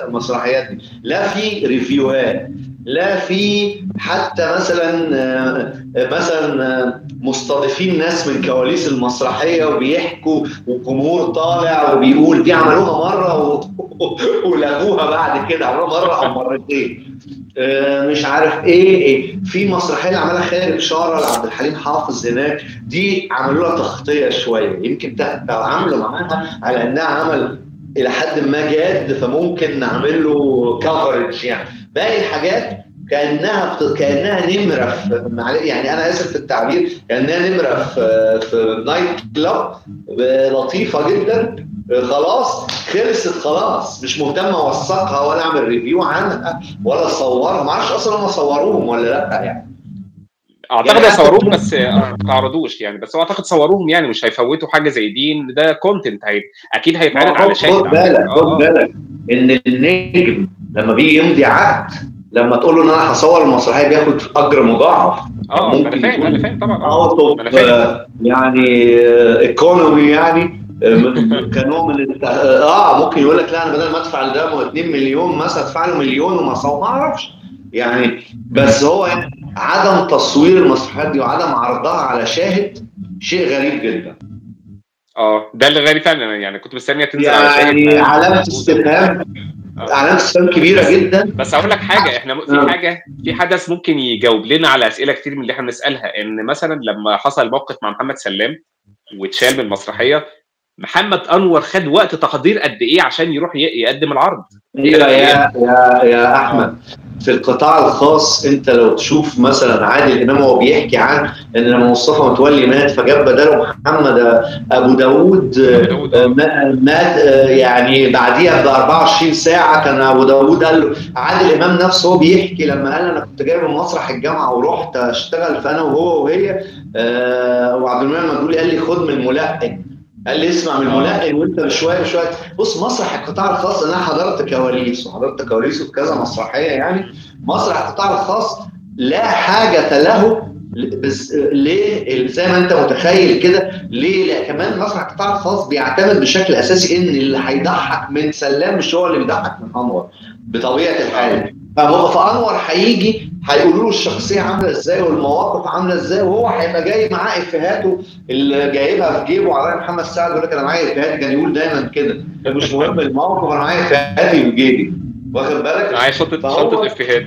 المسرحيات دي. لا في ريفيوهات، لا في حتى مثلا مستضيفين ناس من كواليس المسرحيه وبيحكوا والجمهور طالع وبيقول دي عملوها مره ولغوها بعد كده، عملوها مره او مرتين مش عارف ايه. في مسرحيه اللي عملها خالد بشاره لعبد الحليم حافظ هناك، دي عملوا لها تغطيه شويه، يمكن تعاملوا معاها على انها عمل الى حد ما جاد فممكن نعمل له كفرج يعني. باقي الحاجات كانها نمره يعني انا اسف في التعبير، كانها نمره في نايت كلاب لطيفه جدا، خلاص خلصت خلاص، مش مهتم اوثقها ولا اعمل ريفيو عنها ولا اصورها. ما اعرفش اصلا هم صوروهم ولا لا يعني، اعتقد صوروهم بس ما عرضوش يعني، بس اعتقد صوروهم يعني مش هيفوتوا حاجه زي دي. ده كونتنت اكيد هيتعرض على شاهد. خد بالك خد بالك ان النجم لما بيجي يمضي عقد، لما تقول له ان انا هصور المسرحيه بياخد اجر مضاعف. ممكن انا فاهم طبعا. يعني ايكونومي يعني كنوع من ممكن يقول لك لا انا بدل ما ادفع لده 2 مليون مثلا ادفع له مليون وما اعرفش يعني. بس هو يعني عدم تصوير المسرحيات دي وعدم عرضها على شاهد شيء غريب جدا. ده اللي غريب فعلا، يعني كنت مستني تنزل يعني علامه استفهام، علامه استفهام كبيره جدا. بس اقول لك حاجه، احنا في حدث ممكن يجاوب لنا على اسئله كتير من اللي احنا بنسالها، ان مثلا لما حصل موقف مع محمد سلام واتشال من المسرحيه، محمد انور خد وقت تحضير قد ايه عشان يروح يقدم العرض؟ ايوه يا احمد، في القطاع الخاص انت لو تشوف مثلا عادل امام وهو بيحكي عن ان لما مصطفى متولي مات فجاب بداله محمد ابو داوود، مات يعني بعديها ب 24 ساعه كان ابو داوود قال له. عادل امام نفسه هو بيحكي لما قال انا كنت جاي من مسرح الجامعه ورحت اشتغل، فانا وهي وعبد المنعم مدبولي قال لي خد من الملحن، قال لي اسمع من الملحن وانت بشويه بشويه. بص مسرح القطاع الخاص، انا حضرت كواليس وحضرت كواليسه في كذا مسرحيه، يعني مسرح القطاع الخاص لا حاجه له ليه زي ما انت متخيل كده. ليه؟ لا كمان مسرح القطاع الخاص بيعتمد بشكل اساسي ان اللي هيضحك من سلام مش هو اللي بيضحك من انور بطبيعه الحال، فانور هيجي هيقولوا له الشخصيه عامله ازاي والمواقف عامله ازاي، وهو هيبقى جاي معاه افيهاته اللي جايبها في جيبه. على محمد سعد يقول لك انا معايا افيهات، كان يقول دايما كده مش مهم الموقف، انا معايا افيهاتي في جيبي، واخد بالك؟ معايا شنطه افيهات.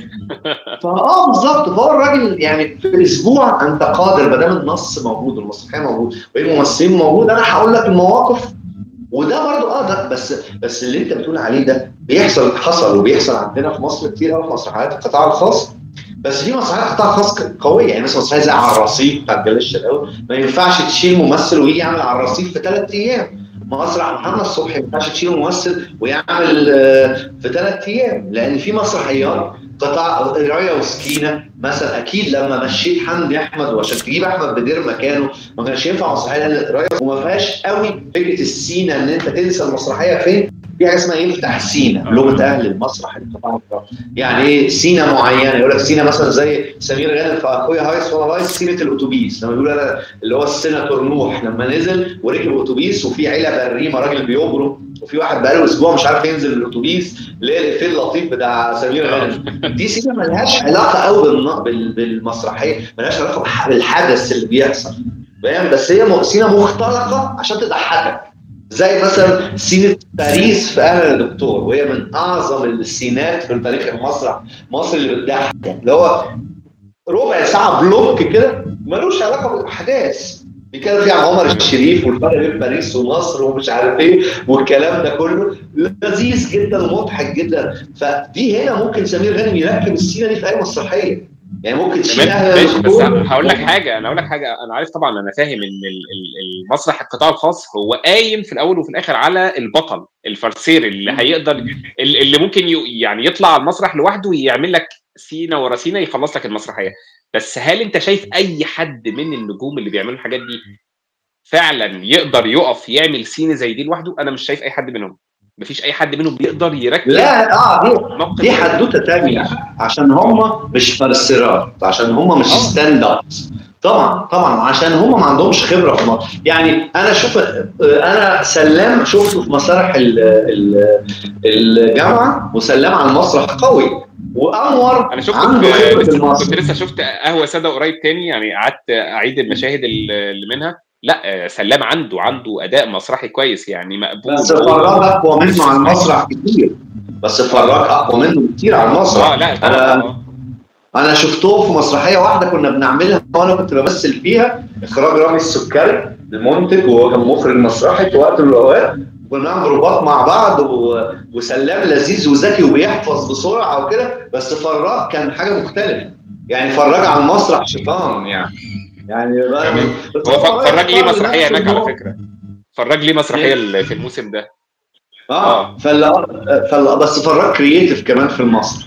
بالظبط. فهو الراجل يعني في اسبوع انت قادر، ما دام النص موجود والمسرحيه موجوده والممثلين موجود، انا هقول لك المواقف. وده برضه ده بس اللي انت بتقول عليه ده بيحصل، حصل وبيحصل عندنا في مصر كتير قوي في مسرحيات القطاع الخاص. بس في مسرحيات قطاع خاص قويه، يعني مثلا مسرحيه زي على الرصيف بتاعت جلال الشرقاوي، ما ينفعش تشيل ممثل ويجي يعمل على الرصيف في 3 ايام. مسرح محمد صبحي ما ينفعش تشيل ممثل ويعمل في 3 ايام، لان في مسرحيات قطاع الرايه وسكينه مثلا، اكيد لما مشيت حمدي احمد وعشان تجيب احمد بدير مكانه ما كانش ينفع مسرحيه الرايه، وما فيهاش قوي فكره السينه ان انت تنسى المسرحيه فين. في حاجه اسمها يفتح سينه، لغه اهل المسرح القطاع الخاص، يعني ايه سينه معينه؟ يقول لك سينه مثلا زي سمير غانم في اخويا هايس ولا هايس، سينه الاتوبيس، لما بيقول انا اللي هو السيناتور نوح لما نزل وركب اتوبيس وفي عيله بريمه راجل بيجروا، وفي واحد بقاله اسبوع مش عارف ينزل الاتوبيس، ليه الافيه اللطيف بتاع سمير غانم؟ دي سينه مالهاش علاقه قوي بالمسرحيه، مالهاش علاقه بالحدث اللي بيحصل، فاهم؟ بس هي سينه مختلقه عشان تضحكك، زي مثلا سينة باريس في أهلا يا دكتور، وهي من أعظم السينات في تاريخ المسرح مصر اللي بتضحك، اللي هو ربع ساعة بلوك كده ملوش علاقة بالأحداث، بيتكلم فيه عن عمر الشريف والفرق بين باريس ومصر ومش عارف إيه والكلام ده كله، لذيذ جدا ومضحك جدا. فدي هنا ممكن سمير غانم يركب السينة دي في أي مسرحية، يعني ممكن تشيل أهلا يا دكتور. بس هقول لك حاجة، أنا عارف طبعا، أنا فاهم إن المسرح القطاع الخاص هو قايم في الاول وفي الاخر على البطل الفرسير اللي هيقدر، اللي ممكن يعني يطلع على المسرح لوحده ويعمل لك سينه ورا سينه يخلص لك المسرحيه. بس هل انت شايف اي حد من النجوم اللي بيعملوا الحاجات دي فعلا يقدر يقف يعمل سينه زي دي لوحده؟ انا مش شايف اي حد منهم، مفيش اي حد منهم بيقدر يركز. لا دي حدوته تانيه، عشان هم مش فرسيرات، عشان هم مش ستاند اب، طبعا عشان هم ما عندهمش خبره في مصر. يعني انا سلام شفته في مسرح الجامعه، وسلام على المسرح قوي، وانور انا شفته، كنت لسه شفت قهوه ساده قريب تاني، يعني قعدت اعيد المشاهد اللي منها. لا سلام عنده اداء مسرحي كويس، يعني مقبول، بس فرق اقوى منه على المسرح كتير، بس فرق اقوى منه كتير على المسرح. لا انا شفتهم في مسرحيه واحده كنا بنعملها وانا كنت بمثل فيها، اخراج رامي السكري المنتج، وهو كان مخرج مسرحي في وقت من الاوقات، وكنا بنعمل جروبات مع بعض، وسلام لذيذ وذكي وبيحفظ بسرعه وكده، بس فراج كان حاجه مختلفه، يعني فراج على المسرح شيطان، يعني هو فراج ليه مسرحيه هناك على فكره، فراج ليه مسرحيه في الموسم ده. بس فراج كرييتيف كمان في المسرح،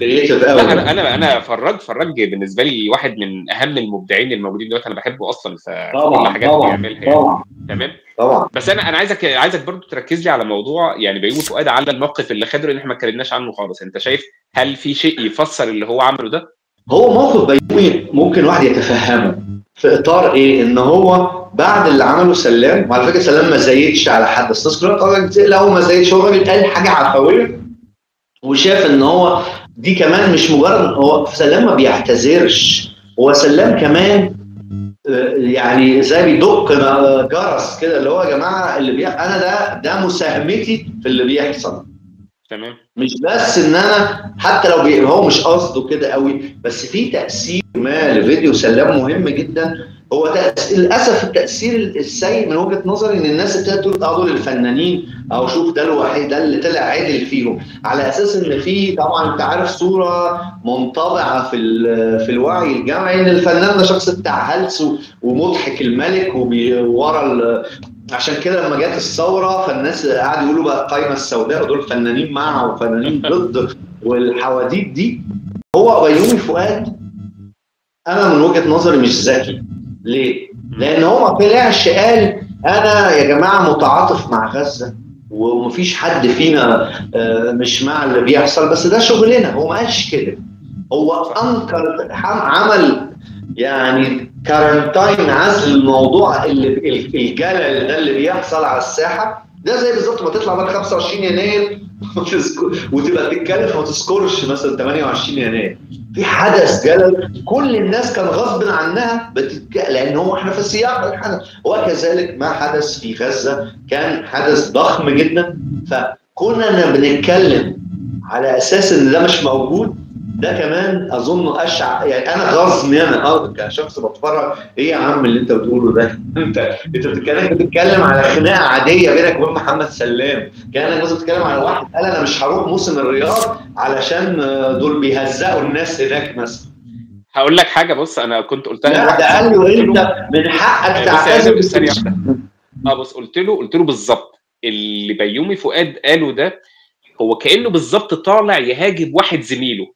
لا انا فراج بالنسبه لي واحد من اهم المبدعين الموجودين دلوقتي، انا بحبه اصلا فكل حاجات بيعملها يعني. تمام طبعا. بس انا عايزك برضو تركز لي على موضوع، يعني بيومي فؤاد على الموقف اللي خدره اللي احنا ما اتكلمناش عنه خالص، انت شايف هل في شيء يفسر اللي هو عمله ده؟ هو موقف بيومي ممكن واحد يتفهمه في اطار ايه، ان هو بعد اللي عمله سلام، وعلى فكره سلام ما زايدش على حد، بس تذكر لو ما زايدش، هو الراجل قال حاجه عفويه وشاف ان هو دي كمان مش مجرد، هو سلام ما بيعتذرش، هو سلام كمان يعني زي بيدق جرس كده، اللي هو يا جماعه اللي انا ده مساهمتي في اللي بيحصل. تمام. مش بس ان انا حتى لو هو مش قصده كده قوي، بس في تاثير ما لفيديو سلام مهم جدا. هو للاسف التاثير السيء من وجهه نظري ان الناس ابتدت تقول اه دول الفنانين، او شوف ده الوحيد ده اللي طلع عدل فيهم، على اساس ان في طبعا انت عارف صوره منطبعه في الوعي الجمعي ان الفنان ده شخص بتاع هلس ومضحك الملك وورا. عشان كده لما جت الثوره فالناس قعدوا يقولوا بقى القايمه السوداء ودول فنانين مع وفنانين ضد والحواديت دي. هو بيومي فؤاد انا من وجهه نظري مش ذكي. ليه؟ لان هو ما طلعش قال انا يا جماعه متعاطف مع غزه ومفيش حد فينا مش مع اللي بيحصل بس ده شغلنا، هو ما قالش كده. هو انكر، عمل يعني كارنتاين، عزل الموضوع اللي الجلل ده اللي بيحصل على الساحه. ده زي بالظبط ما تطلع بقى 25 يناير وتبقى تتكلم وما تذكرش مثلا 28 يناير. في حدث جلل كل الناس كان غصب عنها لان هو احنا في سياق الحدث، وكذلك ما حدث في غزه كان حدث ضخم جدا، فكنا بنتكلم على اساس ان ده مش موجود. ده كمان اظن اشع، يعني انا غصني انا كشخص بتفرج ايه يا عم اللي انت بتقوله ده؟ انت بتتكلم على خناقه عاديه بينك وبين محمد سلام، كانك مثلا بتتكلم على واحد قال انا مش هروح موسم الرياض علشان دول بيهزقوا الناس هناك مثلا. هقول لك حاجه، بص انا كنت قلتها لواحد ده قال له انت من حقك تعتذر بالسريع. بص قلت له بالظبط اللي بيومي فؤاد قاله ده، هو كانه بالظبط طالع يهاجم واحد زميله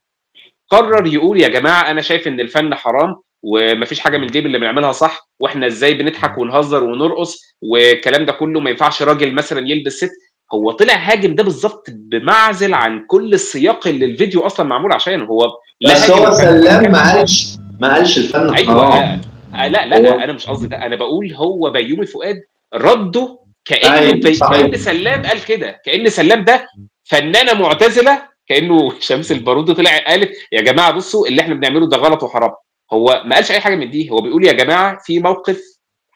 قرر يقول يا جماعه انا شايف ان الفن حرام ومفيش حاجه من دي اللي بنعملها صح، واحنا ازاي بنضحك ونهزر ونرقص والكلام ده كله، ما ينفعش راجل مثلا يلبس ست. هو طلع هاجم ده بالظبط بمعزل عن كل السياق اللي الفيديو اصلا معمول عشانه. هو بس هو سلام ما قالش الفن حرام. لا لا لا انا مش قصدي ده، انا بقول هو بيومي فؤاد رده كأن سلام قال كده، كأن سلام ده فنانه معتزله، كانه شمس البارود طلع قالت يا جماعه بصوا اللي احنا بنعمله ده غلط وحرام. هو ما قالش اي حاجه من دي، هو بيقول يا جماعه في موقف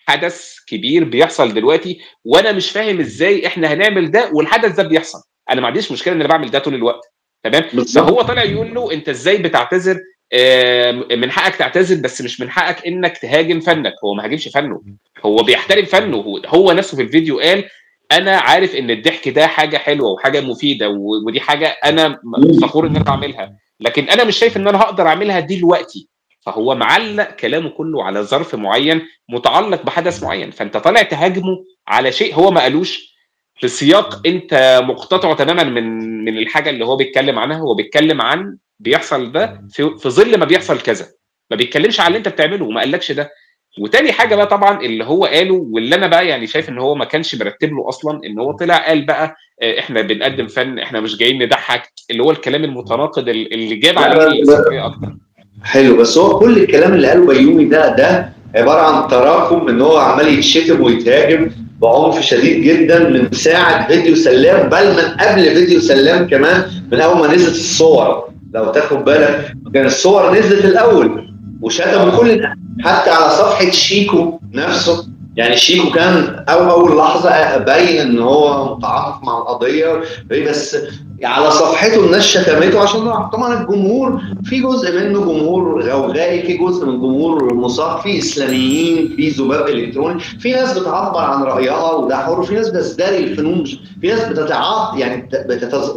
حدث كبير بيحصل دلوقتي وانا مش فاهم ازاي احنا هنعمل ده والحدث ده بيحصل، انا ما عنديش مشكله ان انا بعمل ده طول الوقت. تمام. فهو طلع يقول له انت ازاي بتعتذر، من حقك تعتذر بس مش من حقك انك تهاجم فنك. هو ما هاجمش فنه، هو بيحترم فنه. هو نفسه في الفيديو قال انا عارف ان الضحك ده حاجه حلوه وحاجه مفيده ودي حاجه انا فخور ان انا بعملها، لكن انا مش شايف ان انا هقدر اعملها دي دلوقتي. فهو معلق كلامه كله على ظرف معين متعلق بحدث معين، فانت طالع تهاجمه على شيء هو ما قالوش في سياق انت مقتطعه تماما من الحاجه اللي هو بيتكلم عنها. هو بيتكلم عن بيحصل ده في ظل ما بيحصل كذا، ما بيتكلمش على اللي انت بتعمله وما قالكش ده. وتاني حاجه بقى طبعا اللي هو قاله واللي انا بقى يعني شايف ان هو ما كانش مرتب له اصلا، ان هو طلع قال بقى احنا بنقدم فن، احنا مش جايين نضحك، اللي هو الكلام المتناقض اللي جاب عليه السخريه اكتر. حلو، بس هو كل الكلام اللي قاله بيومي ده عباره عن تراكم، ان هو عمال يتشتم ويتهاجم بعنف شديد جدا من ساعه فيديو سلام، بل من قبل فيديو سلام كمان، من اول ما نزلت الصور. لو تاخد بالك كان الصور نزلت الاول وشتم كل الناس، حتى على صفحه شيكو نفسه. يعني شيكو كان اول لحظه باين ان هو متعاطف مع القضيه، بس على صفحته الناس شتمته عشان طبعا الجمهور، في جزء منه جمهور غوغائي، في جزء من جمهور مصاب، في اسلاميين، في ذباب الكتروني، في ناس بتعبر عن رايها وده حر، في ناس بتزدري الفنون، في ناس يعني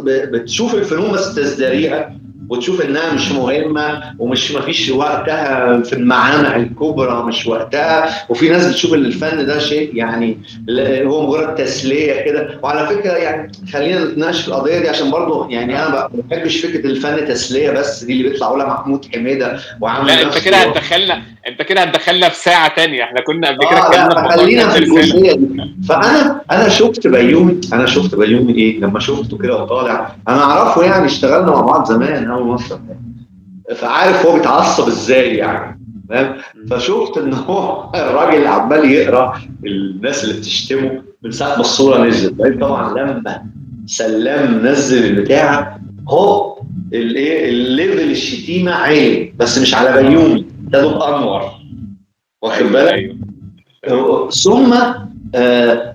بتشوف الفنون بس تزدريها وتشوف انها مش مهمه ومش مفيش وقتها في المعامع الكبرى، مش وقتها. وفي ناس بتشوف ان الفن ده شيء يعني هو مجرد تسليه كده. وعلى فكره يعني خلينا نتناقش في القضيه دي، عشان برضه يعني انا ما بحبش فكره الفن تسليه بس دي اللي بيطلع اقولها محمود حميده وعامل. لا انت كده هتدخلنا في ساعه ثانيه، احنا كنا قبل كده اتكلمنا. خلينا في الجزئيه دي. فانا شفت بيومي ايه لما شفته كده وطالع، انا اعرفه يعني اشتغلنا مع بعض زمان اول مصر، فعارف هو بيتعصب ازاي يعني، تمام. فشفت ان هو الراجل عمال يقرا الناس اللي بتشتمه من ساعه ما الصوره نزلت. طبعا لما سلام نزل البتاع هو الليفل الشتيمه عالي، بس مش على بيومي ده انور. واخد بالك؟ ثم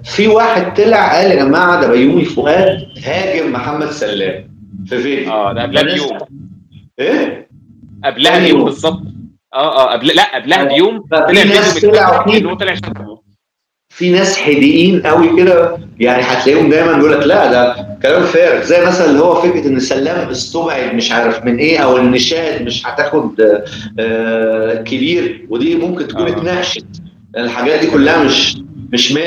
في واحد طلع قال يا جماعه ده بيومي فؤاد هاجم محمد سلام في فيديو. ده قبلها بيوم. ايه؟ قبلها بيوم بالظبط. قبلها بيوم طلع فيديو ان هو طلع شتمه. في ناس حديقين قوي كده يعني، هتلاقيهم دايما بيقول لك لا ده كلام فارغ، زي مثلا اللي هو فكره ان سلام استبعد مش عارف من ايه، او ان شاهد مش هتاخد كبير، ودي ممكن تكون اتناقشت. الحاجات دي كلها مش 100%.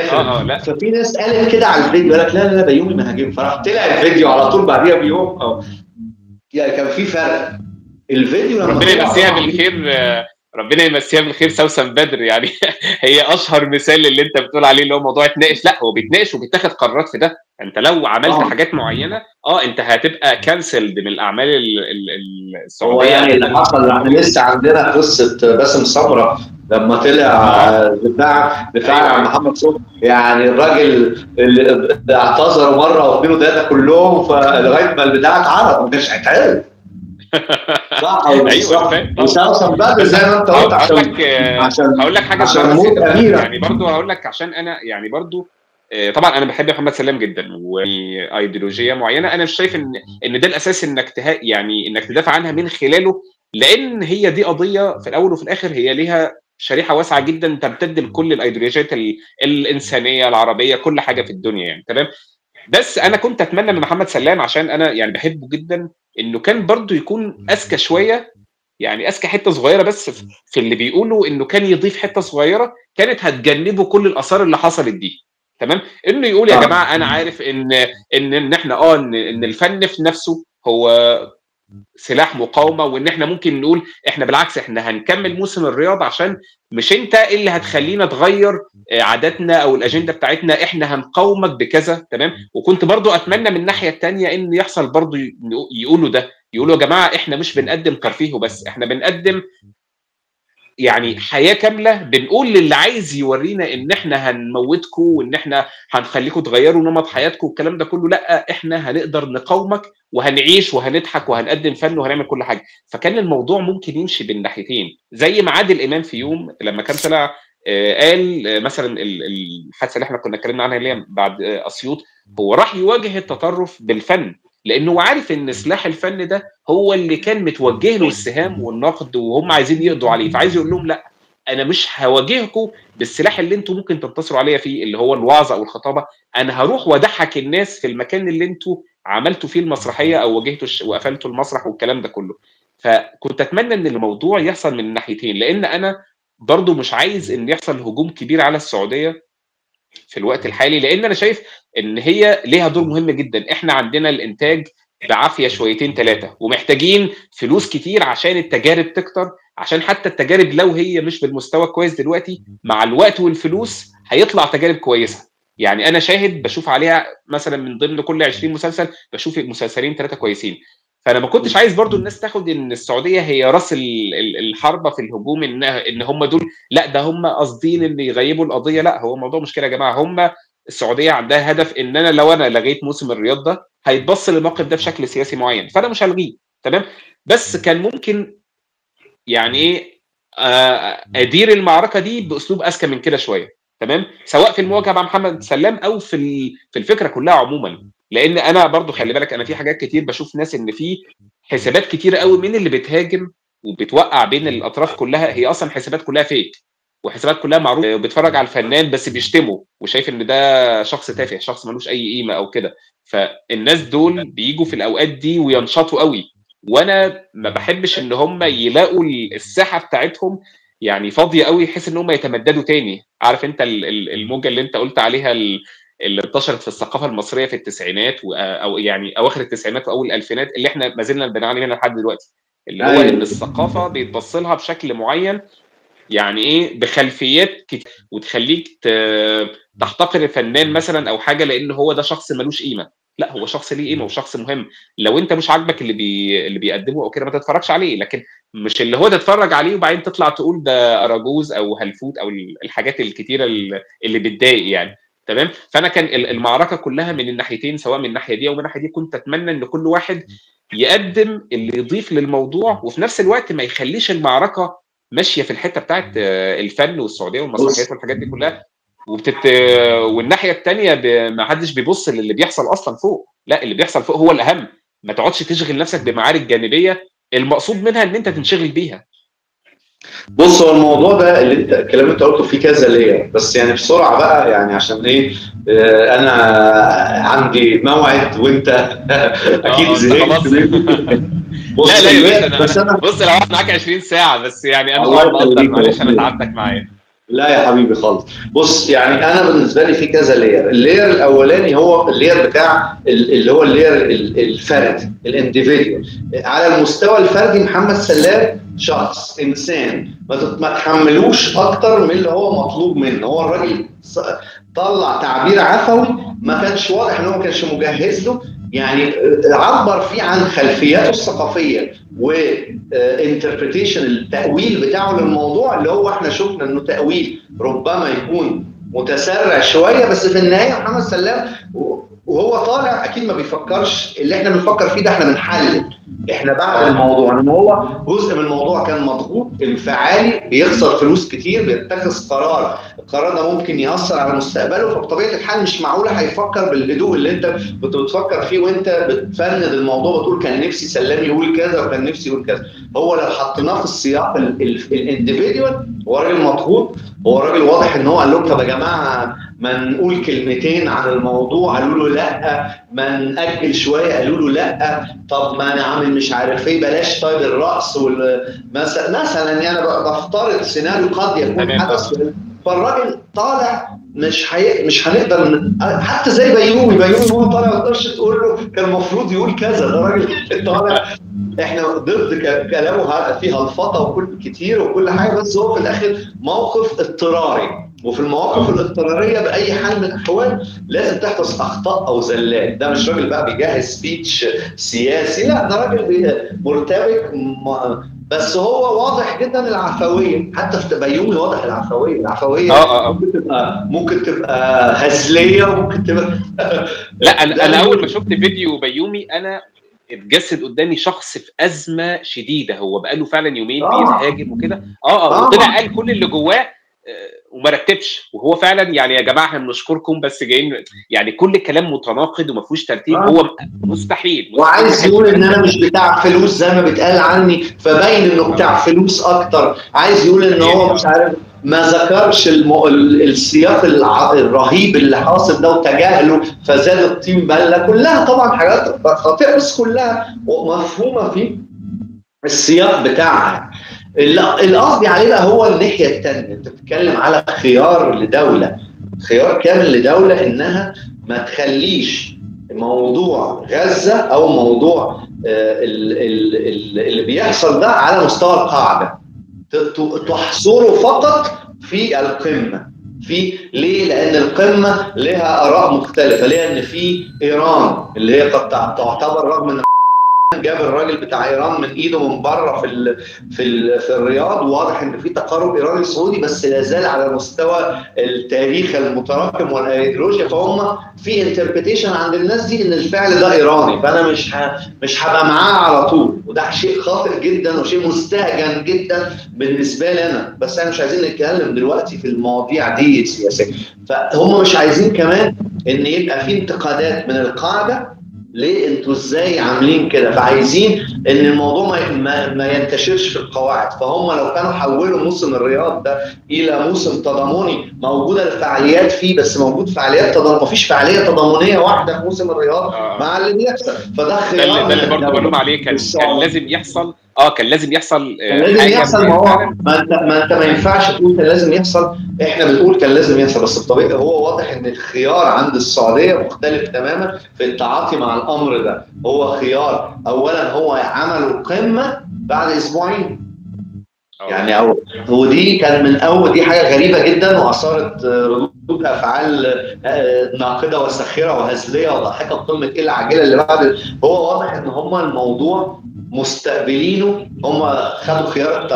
ففي ناس قالت كده على الفيديو قال لك لا لا بيومي ما هاجم، فراح طلع الفيديو على طول بعديها بيوم. يعني كان في فرق. الفيديو لما ربنا يمسيها بالخير، ربنا يمسيها بالخير سوسن بدر، يعني هي اشهر مثال اللي انت بتقول عليه اللي هو موضوع اتناقش. لا هو بيتناقش وبيتاخد قرارات في ده. انت لو عملت حاجات معينه انت هتبقى كانسلد من الاعمال السعوديه. يعني اللي حصل، احنا لسه عندنا قصه باسم سمره لما طلع دفاع عن محمد صبحي، يعني الراجل اللي اعتذر مره واثنين وثلاثه كلهم، فلغايه ما البتاع اتعرض ما كانش هيتعرض. صح. ايوه صح. بقى زي ما انت قلت، عشان هقول لك حاجه يعني برضو هقول لك، عشان انا يعني برضو طبعا انا بحب محمد سلام جدا، وايديولوجيه معينه انا مش شايف ان ده الاساس انك يعني انك تدافع عنها من خلاله، لان هي دي قضيه في الاول وفي الاخر هي ليها شريحه واسعه جدا تمتد لكل الايديولوجيات الانسانيه العربيه، كل حاجه في الدنيا يعني. تمام. بس انا كنت اتمنى من محمد سلام، عشان انا يعني بحبه جدا، انه كان برضو يكون اذكى شويه، يعني اذكى حته صغيره بس في اللي بيقولوا، انه كان يضيف حته صغيره كانت هتجنبه كل الاثار اللي حصلت دي. تمام. انه يقول يا جماعه انا عارف ان احنا ان الفن في نفسه هو سلاح مقاومه، وان احنا ممكن نقول احنا بالعكس احنا هنكمل موسم الرياض، عشان مش انت اللي هتخلينا نغير عاداتنا او الاجنده بتاعتنا، احنا هنقاومك بكذا. تمام. وكنت برضو اتمنى من الناحيه الثانيه ان يحصل برضو، يقولوا ده، يقولوا يا جماعه احنا مش بنقدم ترفيه وبس، احنا بنقدم يعني حياه كامله، بنقول للي عايز يورينا ان احنا هنموتكم وان احنا هنخليكم تغيروا نمط حياتكم والكلام ده كله، لا احنا هنقدر نقاومك وهنعيش وهنضحك وهنقدم فن وهنعمل كل حاجه. فكان الموضوع ممكن يمشي بالناحيتين، زي ما عادل امام في يوم لما كان طلع قال مثلا الحادثه اللي احنا كنا اتكلمنا عنها اللي بعد اسيوط، هو راح يواجه التطرف بالفن، لانه عارف ان سلاح الفن ده هو اللي كان متوجه له السهام والنقد وهم عايزين يقضوا عليه، فعايز يقول لهم لا انا مش هواجهكم بالسلاح اللي انتم ممكن تنتصروا عليا فيه، اللي هو الوعظه او الخطابه، انا هروح واضحك الناس في المكان اللي انتم عملتوا فيه المسرحيه او واجهتوا وقفلتوا المسرح والكلام ده كله. فكنت اتمنى ان الموضوع يحصل من ناحيتين، لان انا برضو مش عايز ان يحصل هجوم كبير على السعوديه في الوقت الحالي، لان انا شايف ان هي ليها دور مهم جدا. احنا عندنا الانتاج بعافيه شويتين ثلاثه، ومحتاجين فلوس كتير عشان التجارب تكتر، عشان حتى التجارب لو هي مش بالمستوى كويس دلوقتي، مع الوقت والفلوس هيطلع تجارب كويسه. يعني انا شاهد بشوف عليها مثلا من ضمن كل 20 مسلسل بشوف مسلسلين ثلاثه كويسين. فانا ما كنتش عايز برضو الناس تاخد ان السعوديه هي راس الحربه في الهجوم، ان هم دول لا ده هم قاصدين ان يغيبوا القضيه. لا هو موضوع مشكله يا جماعه، هم السعوديه عندها هدف ان انا لو انا لغيت موسم الرياض ده هيتبص للموقف ده بشكل سياسي معين، فانا مش هلغيه. تمام. بس كان ممكن يعني ايه ادير المعركه دي باسلوب اذكى من كده شويه. تمام. سواء في المواجهه مع محمد سلام او في الفكره كلها عموما، لان انا برضو خلي بالك انا في حاجات كتير بشوف ناس ان في حسابات كتير قوي من اللي بتهاجم وبتوقع بين الاطراف كلها، هي اصلا حسابات كلها فيك وحسابات كلها معروفه، وبيتفرج على الفنان بس بيشتمه وشايف ان ده شخص تافه، شخص ملوش اي قيمه او كده. فالناس دول بيجوا في الاوقات دي وينشطوا قوي، وانا ما بحبش ان هم يلاقوا الساحه بتاعتهم يعني فاضيه قوي بحيث ان هم يتمددوا تاني. عارف انت الموجه اللي انت قلت عليها اللي انتشرت في الثقافه المصريه في التسعينات او يعني اواخر التسعينات واول الالفينات، اللي احنا ما زلنا بنعاني منها لحد دلوقتي، اللي هو ان الثقافه بيتبص لها بشكل معين، يعني ايه بخلفيات كتير، وتخليك تحتقر الفنان مثلا او حاجه لان هو ده شخص ملوش قيمه. لا هو شخص ليه قيمه وشخص مهم، لو انت مش عاجبك اللي بيقدمه او كده ما تتفرجش عليه، لكن مش اللي هو تتفرج عليه وبعدين تطلع تقول ده اراجوز او هلفوت او الحاجات الكتيره اللي بتضايق يعني. تمام. فانا كان المعركه كلها من الناحيتين، سواء من الناحيه دي او من الناحيه دي، كنت اتمنى ان كل واحد يقدم اللي يضيف للموضوع، وفي نفس الوقت ما يخليش المعركه ماشيه في الحته بتاعت الفن والسعوديه والمسرحيات والحاجات دي كلها، والناحيه الثانيه ما حدش بيبص للي بيحصل اصلا فوق، لا اللي بيحصل فوق هو الاهم. ما تقعدش تشغل نفسك بمعارك جانبيه المقصود منها ان انت تنشغل بيها. بص هو الموضوع ده اللي انت الكلام اللي انت قلته فيه كذا ليا، بس يعني بسرعه بقى، يعني عشان ايه انا عندي موعد وانت اكيد زهقت. لا لا يا باشا، انا بص لو قعدت معاك 20 ساعه بس يعني انا بقدر، معلش انا تعبتك معايا. لا يا حبيبي خالص. بص يعني انا بالنسبه لي في كذا لير، اللير الاولاني هو اللير بتاع اللي هو اللير الفردي الانديفيديوال. على المستوى الفردي محمد سلام شخص انسان ما تحملوش اكتر من اللي هو مطلوب منه. هو الراجل طلع تعبير عفوي ما كانش واضح ان هو ما كانش مجهز له، يعني عبر فيه عن خلفياته الثقافيه وانتربريتيشن التاويل بتاعه للموضوع، اللي هو احنا شفنا انه تاويل ربما يكون متسرع شويه، بس في النهايه محمد سلام وهو طالع اكيد ما بيفكرش اللي احنا بنفكر فيه ده، احنا بنحلل، احنا بعد الموضوع. ان هو جزء من الموضوع كان مضغوط انفعالي، بيخسر فلوس كتير، بيتخذ قرار، القرار ده ممكن ياثر على مستقبله، فبطبيعه الحال مش معقوله هيفكر بالهدوء اللي انت بتفكر فيه وانت بتفند الموضوع بتقول كان نفسي سلام يقول كذا وكان نفسي يقول كذا. هو لو حطيناه في السياق الانديفيديوال هو راجل مضغوط، هو راجل واضح ان هو قال لهم طب يا جماعه ما نقول كلمتين عن الموضوع، قالوا له لا، ما نأجل شويه قالوا له لا، طب ما انا عامل مش عارف ايه، بلاش طيب الرقص مثلا يعني انا بفترض سيناريو قد يكون حدث. فالراجل طالع مش هنقدر حتى زي بيومي هو طالع ما تقدرش تقول له كان المفروض يقول كذا، ده راجل طالع احنا ضد كلامه فيه هلفطه وكل كتير وكل حاجه، بس هو في الاخر موقف اضطراري، وفي المواقف الاضطراريه باي حال من الاحوال لازم تحدث اخطاء او زلات. ده مش راجل بقى بيجهز سبيتش سياسي، لا ده راجل مرتبك، بس هو واضح جدا العفويه، حتى في تبينه واضح العفويه. العفويه ممكن تبقى هزليه، ممكن تبقى لا انا اول ما شفت فيديو بيومي انا اتجسد قدامي شخص في ازمه شديده، هو بقاله فعلا يومين بيتهاجم وكده وطلع قال كل اللي جواه وما رتبش، وهو فعلا يعني يا جماعه احنا بنشكركم بس جايين، يعني كل الكلام متناقض وما فيهوش ترتيب. هو مستحيل وعايز يقول ان انا مش بتاع فلوس زي ما بيتقال عني، فباين انه بتاع فلوس اكتر، عايز يقول ان هو مش عارف، ما ذكرش السياق الرهيب اللي حاصل ده وتجاهله فزاد الطين بله، كلها طبعا حاجات خطيره بس كلها مفهومه في السياق بتاعها. القصد عليه بقى هو الناحيه الثانيه، انت بتتكلم على خيار لدوله، خيار كامل لدوله انها ما تخليش موضوع غزه او موضوع اللي بيحصل ده على مستوى القاعده، تحصره فقط في القمه. في ليه؟ لان القمه لها اراء مختلفه، لان في ايران اللي هي قد تعتبر، رغم ان جاب الراجل بتاع ايران من ايده من بره في الرياض، واضح ان في تقارب ايراني سعودي، بس لا زال على مستوى التاريخ المتراكم والايديولوجيا، فهم في انتربريتيشن عند الناس دي ان الفعل ده ايراني، فانا مش هبقى معاه على طول، وده شيء خاطئ جدا وشيء مستهجن جدا بالنسبه لي انا، بس احنا مش عايزين نتكلم دلوقتي في المواضيع دي سياسيه. فهم مش عايزين كمان ان يبقى في انتقادات من القاعده، ليه انتوا ازاي عاملين كده؟ فعايزين ان الموضوع ما ينتشرش في القواعد. فهم لو كانوا حولوا موسم الرياض ده الى موسم تضامني، موجوده الفعاليات فيه بس موجود فعاليات تضامنيه، مفيش فعاليه تضامنيه واحده في موسم الرياض مع اللي بيحصل، فده خيار ده اللي برضه بقولهم عليه كان لازم يحصل. كان لازم يحصل. ما انت ما ينفعش تقول كان لازم يحصل، احنا بنقول كان لازم يحصل، بس بطبيعه هو واضح ان الخيار عند السعوديه مختلف تماما في التعاطي مع الامر ده. هو خيار، اولا هو عمل قمه بعد اسبوعين، يعني ودي كان من اول، دي حاجه غريبه جدا واثارت ردود افعال ناقده وساخره وهزليه وضاحكه بقمه ايه العاجله اللي بعد. هو واضح ان هم الموضوع مستقبلينه، هم خدوا خيار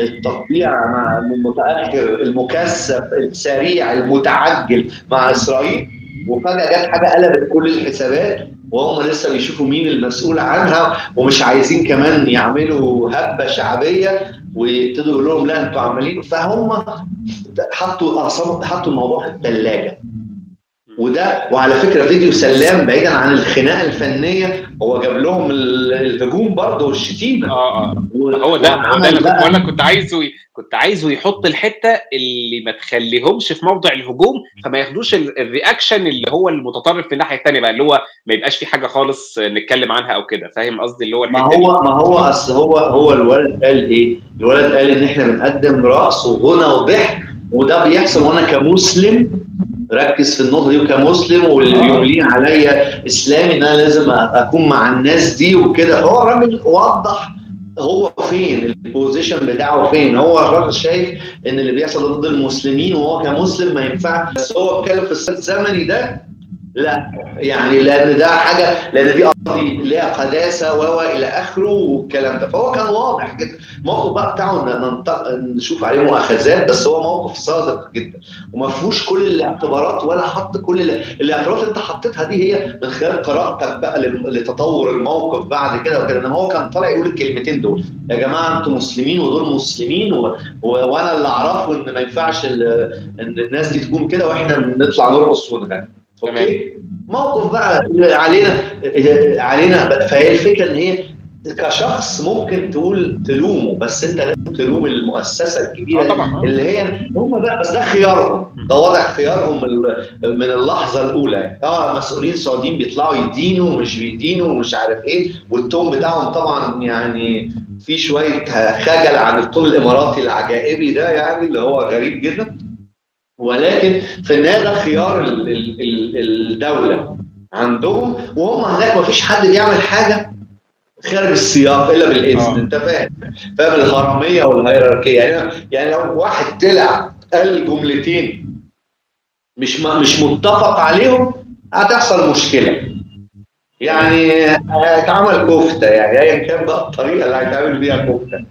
التطبيع مع المتاخر المكثف السريع المتعجل مع اسرائيل، وفجاه جت حاجه قلبت كل الحسابات، وهم لسه بيشوفوا مين المسؤول عنها، ومش عايزين كمان يعملوا هبه شعبيه وابتدوا يقول لهم لا انتوا عمالين، فهم حطوا الموضوع في الثلاجه. وده وعلى فكره فيديو سلام بعيدا عن الخناقه الفنيه هو جاب لهم الهجوم برضه والشتيمه. هو ده انا كنت عايزه يحط الحته اللي ما تخليهمش في موضع الهجوم، فما ياخدوش الرياكشن اللي هو المتطرف من الناحيه الثانيه بقى، اللي هو ما يبقاش في حاجه خالص نتكلم عنها او كده، فاهم قصدي؟ اللي هو ما هو اصل هو الولد قال ايه؟ الولد قال ان احنا بنقدم رقص وغنى وضحك، وده بيحصل وانا كمسلم ركز في النقطه دي، وكمسلم واللي بيقولين عليا اسلامي ان انا لازم اكون مع الناس دي وكده. هو الراجل وضح هو فين البوزيشن بتاعه، فين هو الراجل شايف ان اللي بيحصل ضد المسلمين وهو كمسلم ما ينفعش، بس هو اتكلم في السد الزمني ده لا، يعني لان ده حاجه، لان دي قضيه ليها قداسه والى اخره والكلام ده. فهو كان واضح جدا الموقف بقى بتاعه، نشوف عليه مؤاخذات، بس هو موقف صادق جدا وما فيهوش كل الاعتبارات، ولا حط كل الاعتبارات اللي انت حطيتها دي هي من خلال قراءتك بقى لتطور الموقف بعد كده وكده. انما هو كان طالع يقول الكلمتين دول، يا جماعه انتوا مسلمين ودول مسلمين وانا اللي اعرفه ان ما ينفعش ان الناس دي تكون كده واحنا نطلع نرقص ونغني. اوكي، موقف بقى علينا. فهي الفكره ان هي كشخص ممكن تقول تلومه، بس انت لازم تلوم المؤسسه الكبيره اللي هي هم بقى، بس ده خيارهم، ده واضح خيارهم من اللحظه الاولى. مسؤولين سعوديين بيطلعوا يدينوا ومش بيدينوا ومش عارف ايه، والتون بتاعهم طبعا يعني في شويه خجل عن التون الاماراتي العجائبي ده، يعني اللي هو غريب جدا، ولكن في النهايه ده خيار الدوله عندهم، وهم هناك مفيش حد بيعمل حاجه خارج السياق الا بالاذن. انت فاهم الهرميه والهيراركيه، يعني لو واحد طلع قال جملتين مش متفق عليهم هتحصل مشكله، يعني هيتعمل كفته، يعني ايا كان بقى الطريقه اللي هيتعمل بيها كفته.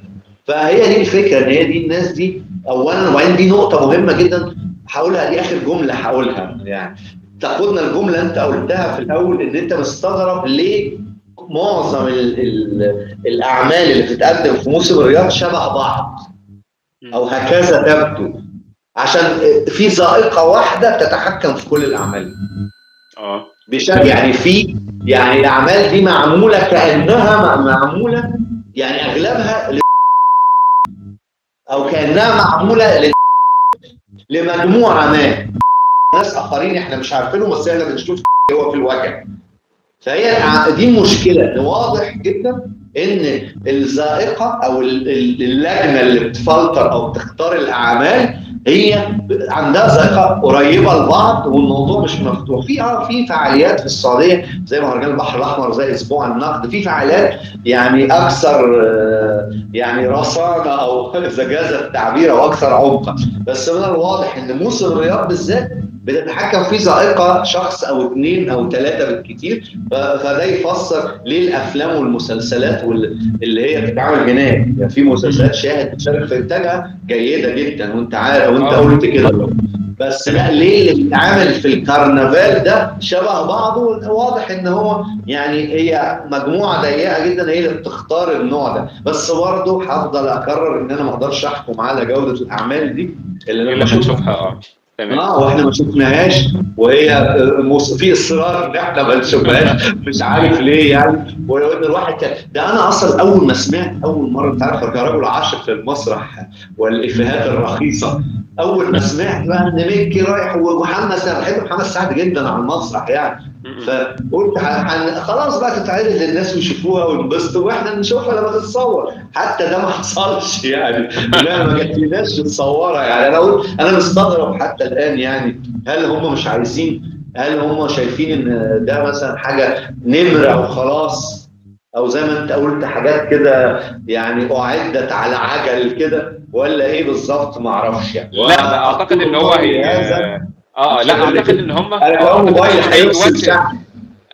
فهي دي الفكره، ان هي دي الناس دي اولا، وبعدين دي نقطه مهمه جدا هقولها، دي اخر جمله هقولها، يعني تاخدنا الجمله انت قلتها في الاول ان انت مستغرب ليه معظم الاعمال اللي بتتقدم في موسم الرياض شبه بعض او هكذا تبدو، عشان في ذائقه واحده بتتحكم في كل الاعمال. بشكل يعني يعني الاعمال دي معموله كانها معموله، يعني اغلبها او كانها معموله لمجموعه ما ناس اخرين احنا مش عارفينهم، بس احنا بنشوف هو في الواقع. فهي دي مشكله، واضح جدا ان الذائقه او اللجنه اللي بتفلتر او بتختار الاعمال هي عندها ذائقه قريبه لبعض، والموضوع مش مفتوح. في فعاليات في السعوديه زي مهرجان البحر الاحمر، زي اسبوع النقد، في فعاليات يعني اكثر يعني رصانه او اذا جاز التعبير او اكثر عمقا، بس من الواضح ان موسم الرياض بالذات بتتحكم في ذائقه شخص او اثنين او ثلاثه بالكثير. فده يفسر ليه الافلام والمسلسلات اللي هي بتتعمل هناك، يعني في مسلسلات شاهد بتشارك في انتاجها جيده جدا، وانت عارف وانت قلت كده، بس لا ليه اللي بيتعمل في الكرنفال ده شبه بعضه؟ واضح ان هو يعني هي مجموعه ضيقه جدا هي اللي بتختار النوع ده. بس برضه هفضل اكرر ان انا ما اقدرش احكم على جوده الاعمال دي اللي انا بشوفها. تمام. واحنا ما شفناهاش، وهي في اصرار ان احنا ما نشوفهاش، مش عارف ليه يعني. ولو ان الواحد ده انا اصلا اول ما سمعت اول مره، انت عارف يا رجل عاشق في المسرح والافيهات الرخيصه، اول ما سمعت بقى ان ميكي رايح، ومحمد سعد بحب محمد سعد جدا على المسرح يعني، فقلت خلاص بقى تتعرض للناس ويشوفوها وينبسطوا، واحنا بنشوفها لما تتصور. حتى ده ما حصلش يعني، لا ما جاتلناش متصوره يعني. انا قلت انا مستغرب حتى الان يعني، هل هم مش عايزين؟ هل هم شايفين ان ده مثلا حاجه نمره وخلاص، او زي ما انت قلت حاجات كده يعني اعدت على عجل كده، ولا ايه بالظبط؟ ما اعرفش يعني. لا اعتقد ان هو لا اعتقد ان هم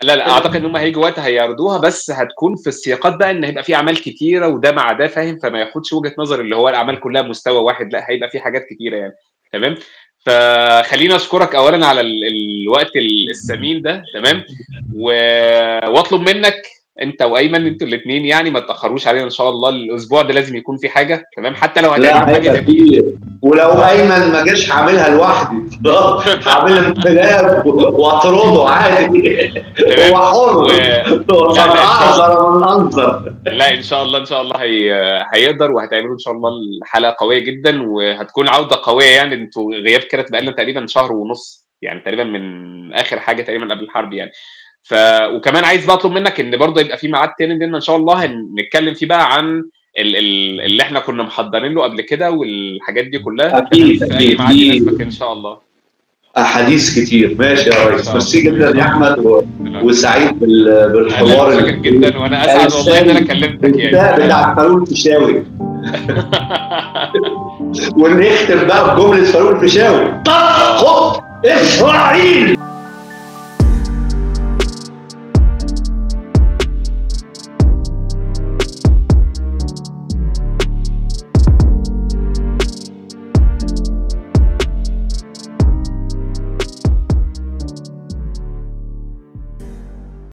لا اعتقد ان هم هيجوا وقت هيعرضوها، بس هتكون في السياقات بقى ان هيبقى في اعمال كتيره وده مع ده، فاهم؟ فما ياخدش وجهه نظر اللي هو الاعمال كلها مستوى واحد، لا هيبقى في حاجات كتيره يعني. تمام، فخلينا اشكرك اولا على الوقت الثمين ده، تمام، واطلب منك انت وايمن انتوا الاثنين يعني ما تاخروش علينا ان شاء الله، الاسبوع ده لازم يكون في حاجه تمام، حتى لو هتعمل حاجه كبيره، ولو ايمن ما جاش هعملها لوحدي هعملها بكلاب واطرده عادي هو حر منظر. لا ان شاء الله ان شاء الله هيقدر وهتعملوا ان شاء الله الحلقه قويه جدا وهتكون عوده قويه يعني. انتوا غياب كده بقالنا تقريبا شهر ونص يعني تقريبا من اخر حاجه تقريبا قبل الحرب يعني. ف وكمان عايز بقى اطلب منك ان برضه يبقى في ميعاد تاني لنا ان شاء الله هنتكلم فيه بقى عن اللي احنا كنا محضرين له قبل كده والحاجات دي كلها. اكيد اكيد ميعاد ان شاء الله احاديث كتير. ماشي يا ريس، ميرسي جدا يا احمد وسعيد بالحوار جدا، وانا اسعد والله ان انا كلمتك يعني بتاع فاروق الفيشاوي ونختم بقى بجمله فاروق الفيشاوي، طخ اسرائيل.